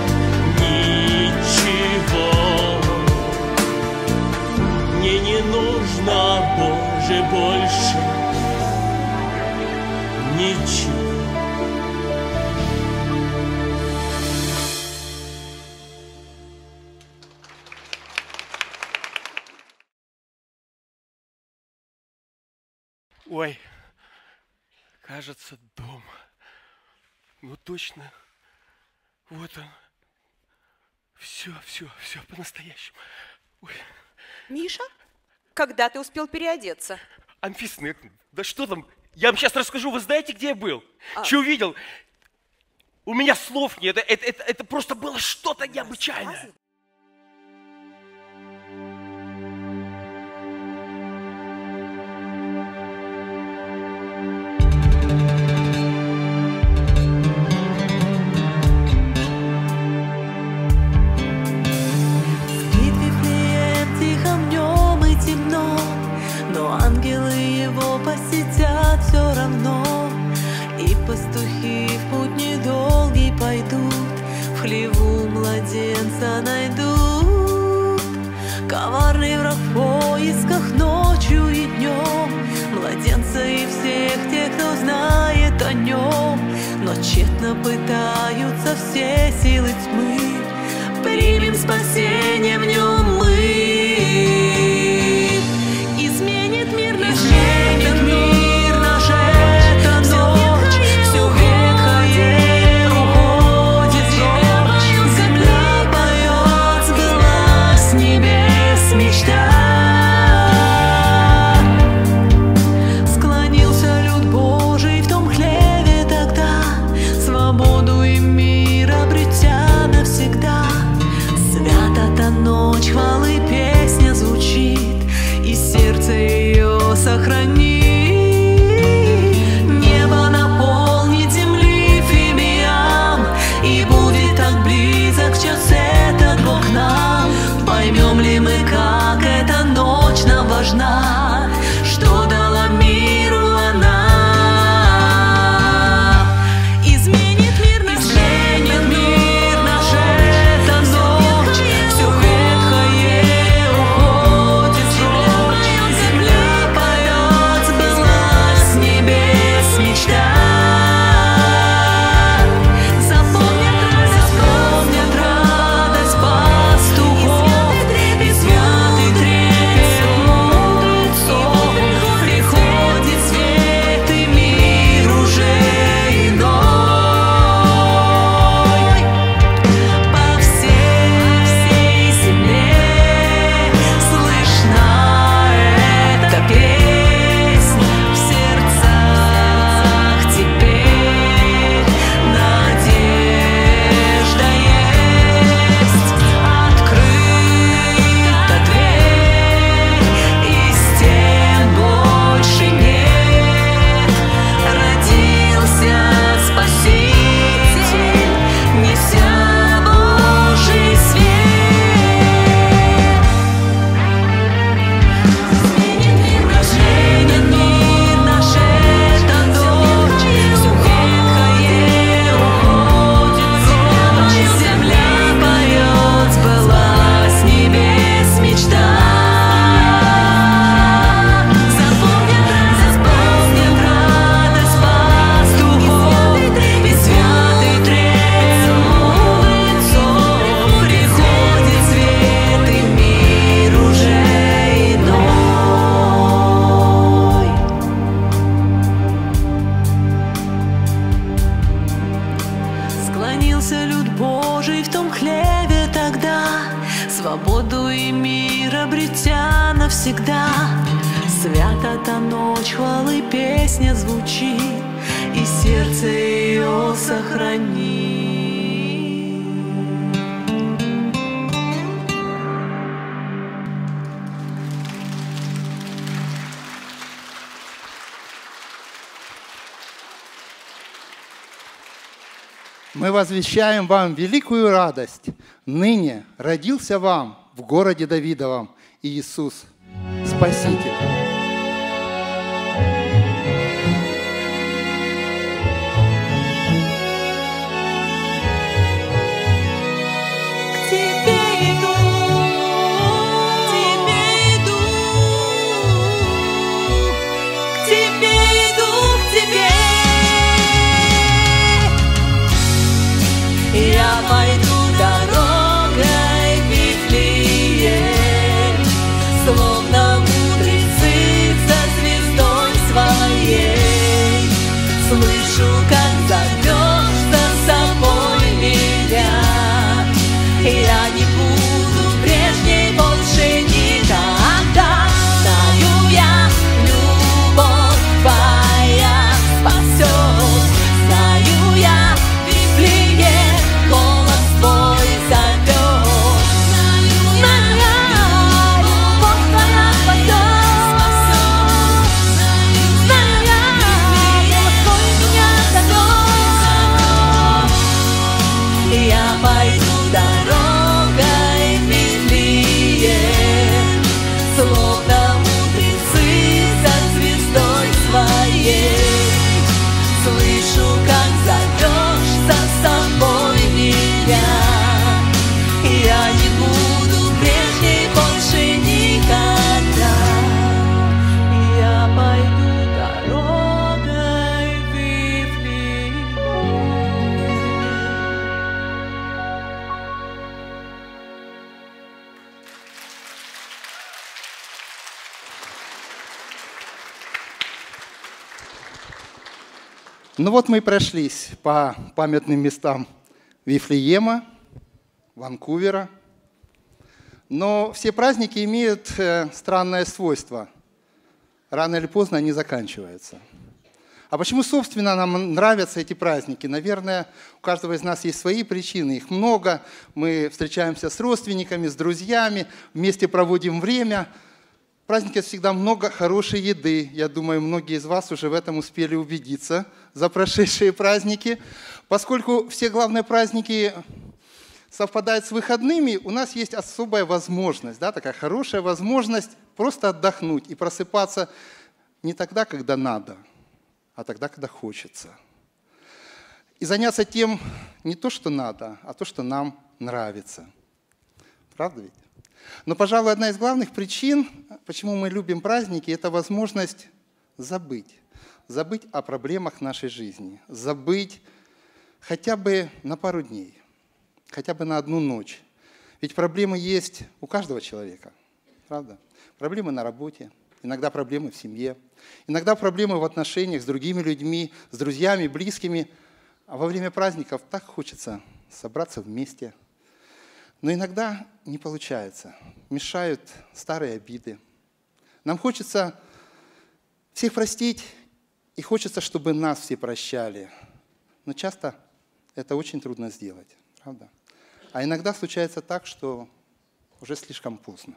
ничего. Мне не нужно, Боже, больше ничего. Ой, кажется, дом. Ну точно, вот он. Все по-настоящему. Ой. Миша, когда ты успел переодеться? Анфиса, ну, да что там? Я вам сейчас расскажу. Вы знаете, где я был? Что увидел? У меня слов нет. Это просто было что-то необычайное. Найдут коварный враг в поисках ночью и днем младенца и всех тех, кто знает о нем. Но тщетно пытаются все силы тьмы. Примем спасение в нем мы. Изменит мир наш. Изменит мир. мы возвещаем вам великую радость. Ныне родился вам в городе Давидовом Иисус Спаситель. Ну вот мы и прошлись по памятным местам Вифлеема, Ванкувера. Но все праздники имеют странное свойство. Рано или поздно они заканчиваются. А почему, собственно, нам нравятся эти праздники? Наверное, у каждого из нас есть свои причины. Их много. Мы встречаемся с родственниками, с друзьями, вместе проводим время. Праздники всегда много хорошей еды. Я думаю, многие из вас уже в этом успели убедиться за прошедшие праздники. Поскольку все главные праздники совпадают с выходными, у нас есть особая возможность, да, такая хорошая возможность просто отдохнуть и просыпаться не тогда, когда надо, а тогда, когда хочется. И заняться тем не то, что надо, а то, что нам нравится. Правда ведь? Но, пожалуй, одна из главных причин, почему мы любим праздники, это возможность забыть. Забыть о проблемах нашей жизни. Забыть хотя бы на пару дней, хотя бы на одну ночь. Ведь проблемы есть у каждого человека, правда? Проблемы на работе, иногда проблемы в семье, иногда проблемы в отношениях с другими людьми, с друзьями, близкими. А во время праздников так хочется собраться вместе. Но иногда не получается, мешают старые обиды. Нам хочется всех простить, и хочется, чтобы нас все прощали. Но часто это очень трудно сделать, правда? А иногда случается так, что уже слишком поздно.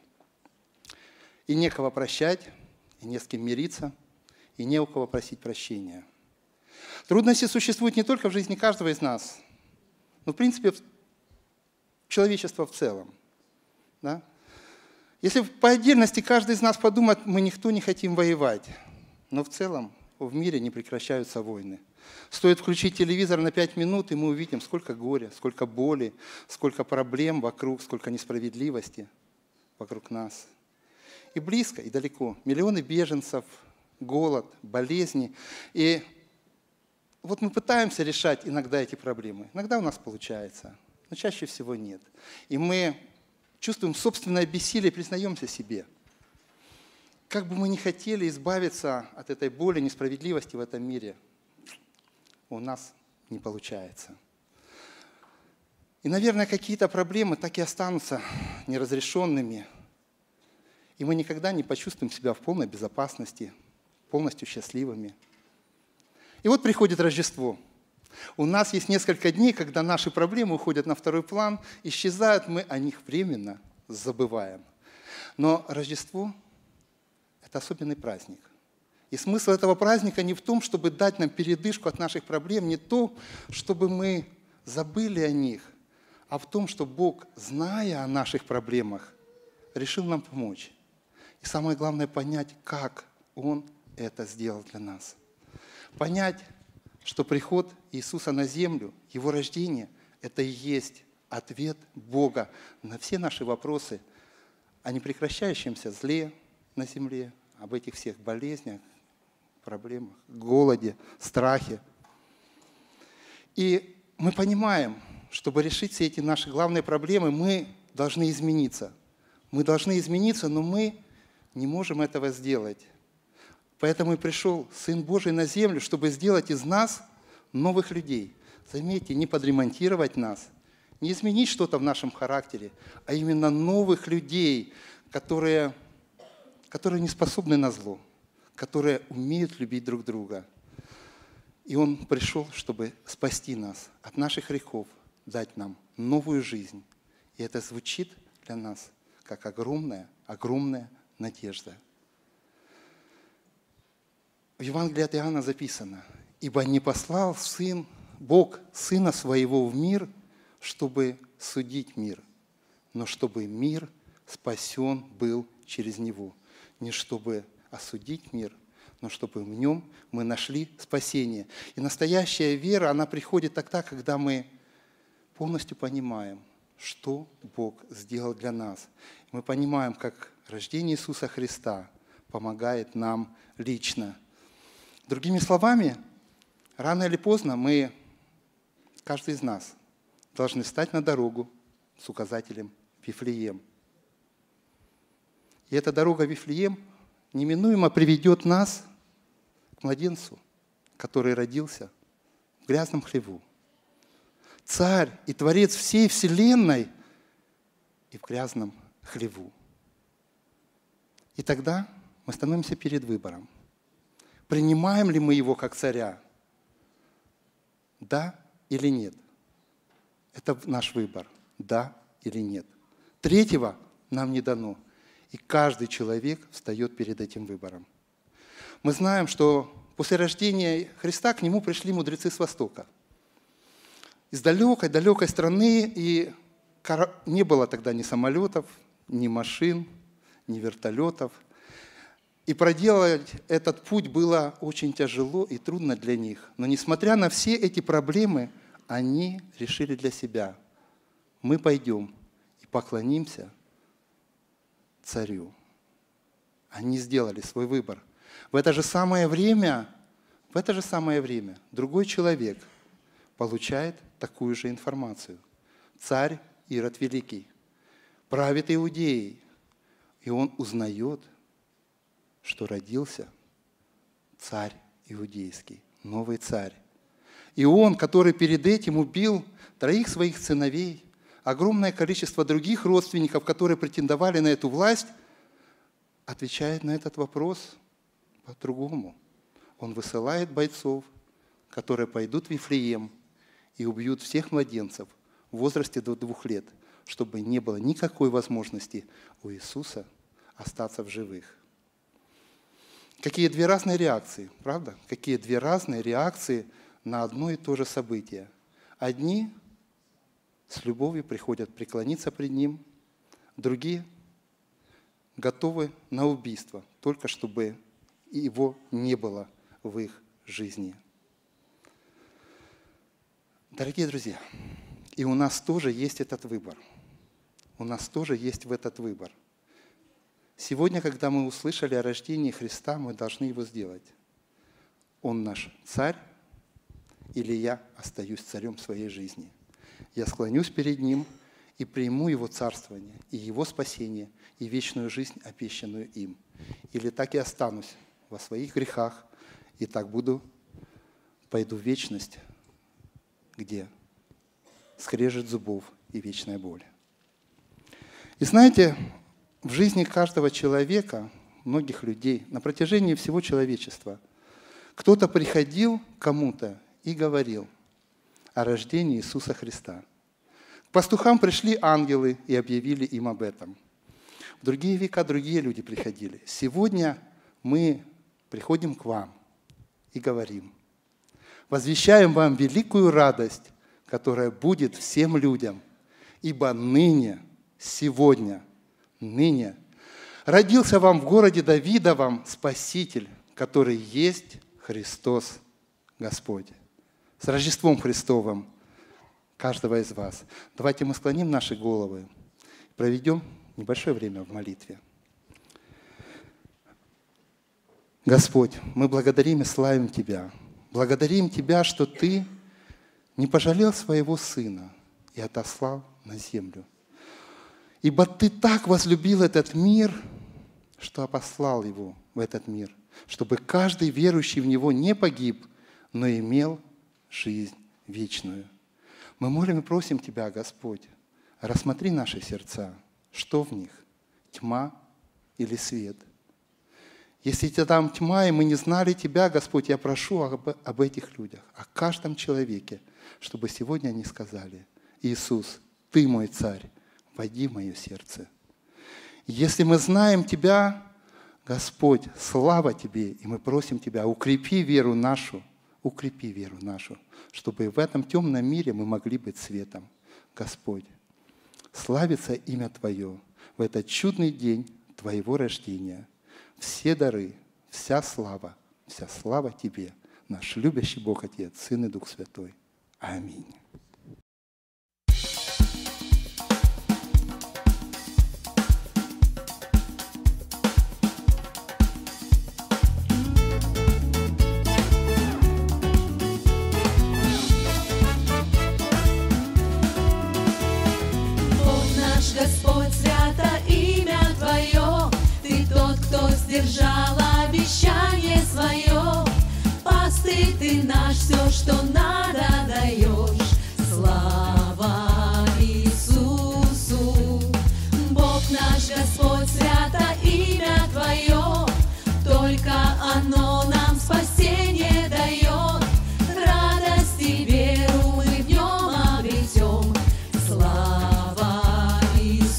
И некого прощать, и не с кем мириться, и не у кого просить прощения. Трудности существуют не только в жизни каждого из нас, но, в принципе, человечество в целом. Да? Если по отдельности каждый из нас подумает, мы никто не хотим воевать, но в целом в мире не прекращаются войны. Стоит включить телевизор на 5 минут, и мы увидим, сколько горя, сколько боли, сколько проблем вокруг, сколько несправедливости вокруг нас. И близко, и далеко. Миллионы беженцев, голод, болезни. И вот мы пытаемся решать иногда эти проблемы. Иногда у нас получается. Но чаще всего нет. И мы чувствуем собственное бессилие, признаемся себе. Как бы мы ни хотели избавиться от этой боли, несправедливости в этом мире, у нас не получается. И, наверное, какие-то проблемы так и останутся неразрешенными. И мы никогда не почувствуем себя в полной безопасности, полностью счастливыми. И вот приходит Рождество. У нас есть несколько дней, когда наши проблемы уходят на второй план, исчезают, мы о них временно забываем. Но Рождество – это особенный праздник. И смысл этого праздника не в том, чтобы дать нам передышку от наших проблем, не то, чтобы мы забыли о них, а в том, что Бог, зная о наших проблемах, решил нам помочь. И самое главное — понять, как Он это сделал для нас. Понять, что приход Иисуса на землю, Его рождение — это и есть ответ Бога на все наши вопросы о непрекращающемся зле на земле, об этих всех болезнях, проблемах, голоде, страхе. И мы понимаем, чтобы решить все эти наши главные проблемы, мы должны измениться. Мы должны измениться, но мы не можем этого сделать. Поэтому и пришел Сын Божий на землю, чтобы сделать из нас новых людей. Заметьте, не подремонтировать нас, не изменить что-то в нашем характере, а именно новых людей, которые не способны на зло, которые умеют любить друг друга. И Он пришел, чтобы спасти нас от наших грехов, дать нам новую жизнь. И это звучит для нас как огромная надежда. В Евангелии от Иоанна записано: «Ибо не послал Бог Сына Своего в мир, чтобы судить мир, но чтобы мир спасен был через Него». Не чтобы осудить мир, но чтобы в Нем мы нашли спасение. И настоящая вера, она приходит тогда, когда мы полностью понимаем, что Бог сделал для нас. Мы понимаем, как рождение Иисуса Христа помогает нам лично. Другими словами, рано или поздно мы, каждый из нас, должны стать на дорогу с указателем Вифлеем. И эта дорога Вифлеем неминуемо приведет нас к младенцу, который родился в грязном хлеву. Царь и Творец всей Вселенной и в грязном хлеву. И тогда мы становимся перед выбором. Принимаем ли мы Его как Царя? Да или нет? Это наш выбор. Да или нет. Третьего нам не дано. И каждый человек встает перед этим выбором. Мы знаем, что после рождения Христа к Нему пришли мудрецы с Востока. Из далекой-далекой страны, и не было тогда ни самолетов, ни машин, ни вертолетов. И проделать этот путь было очень тяжело и трудно для них. Но несмотря на все эти проблемы, они решили для себя: мы пойдем и поклонимся Царю. Они сделали свой выбор. В это же самое время другой человек получает такую же информацию. Царь Ирод Великий правит Иудеей, и он узнает, что родился царь иудейский, новый царь. И он, который перед этим убил 3 своих сыновей, огромное количество других родственников, которые претендовали на эту власть, отвечает на этот вопрос по-другому. Он высылает бойцов, которые пойдут в Вифлеем и убьют всех младенцев в возрасте до 2 лет, чтобы не было никакой возможности у Иисуса остаться в живых. Какие 2 разные реакции, правда? Какие 2 разные реакции на одно и то же событие. Одни с любовью приходят преклониться пред Ним, другие готовы на убийство, только чтобы его не было в их жизни. Дорогие друзья, и у нас тоже есть этот выбор. У нас тоже есть этот выбор. Сегодня, когда мы услышали о рождении Христа, мы должны его сделать. Он наш Царь, или я остаюсь царем своей жизни? Я склонюсь перед Ним и приму Его царствование, и Его спасение, и вечную жизнь, обещанную им. Или так и останусь во своих грехах, и так пойду в вечность, где скрежет зубов и вечная боль. И знаете, в жизни каждого человека, многих людей, на протяжении всего человечества, кто-то приходил к кому-то и говорил о рождении Иисуса Христа. К пастухам пришли ангелы и объявили им об этом. В другие века другие люди приходили. Сегодня мы приходим к вам и говорим: возвещаем вам великую радость, которая будет всем людям. Ибо ныне, сегодня, ныне родился вам в городе Давидовом Спаситель, который есть Христос Господь». С Рождеством Христовым каждого из вас. Давайте мы склоним наши головы, проведем небольшое время в молитве. Господь, мы благодарим и славим Тебя. Благодарим Тебя, что Ты не пожалел своего Сына и отослал на землю. Ибо Ты так возлюбил этот мир, что послал Его в этот мир, чтобы каждый верующий в Него не погиб, но имел жизнь вечную. Мы молим и просим Тебя, Господь, рассмотри наши сердца, что в них, тьма или свет. Если там тьма, и мы не знали Тебя, Господь, я прошу об этих людях, о каждом человеке, чтобы сегодня они сказали: «Иисус, Ты мой Царь, войди в мое сердце». Если мы знаем Тебя, Господь, слава Тебе, и мы просим Тебя, укрепи веру нашу, чтобы в этом темном мире мы могли быть светом. Господь, славится имя Твое в этот чудный день Твоего рождения. Все дары, вся слава Тебе, наш любящий Бог Отец, Сын и Дух Святой. Аминь. Держал обещание свое, посты ты наш, все, что надо, даешь. Слава Иисусу, Бог наш Господь, свято имя Твое, только оно нам спасение дает. Радость и веру мы в нем обретем. Слава Иисусу.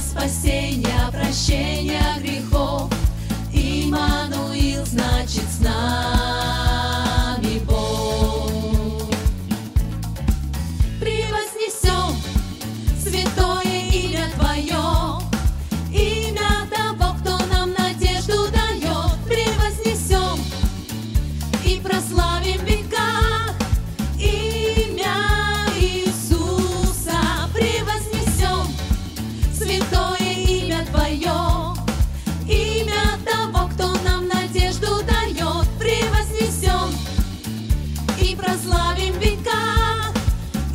Спасение, прощение грехов, Иммануил, значит, с нами Бог. Превознесем святое имя Твое, имя того, кто нам надежду дает. Превознесем и прославим века имя Иисуса. Превознесем святое Твое, имя того, кто нам надежду дает, превознесем и прославим века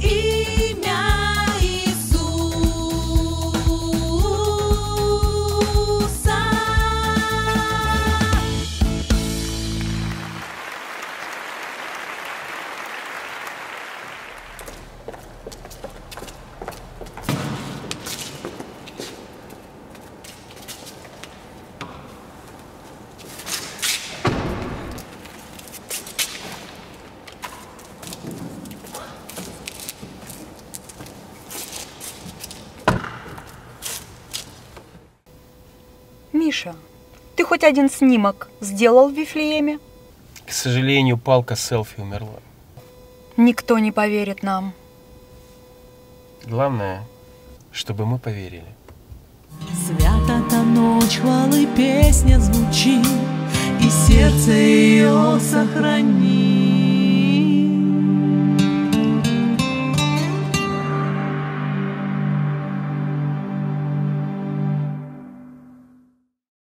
имя Иисуса. Ты хоть один снимок сделал в Вифлееме? К сожалению, палка селфи умерла. Никто не поверит нам. Главное, чтобы мы поверили. Свята та ночь, хвалы песня звучит, и сердце ее сохрани.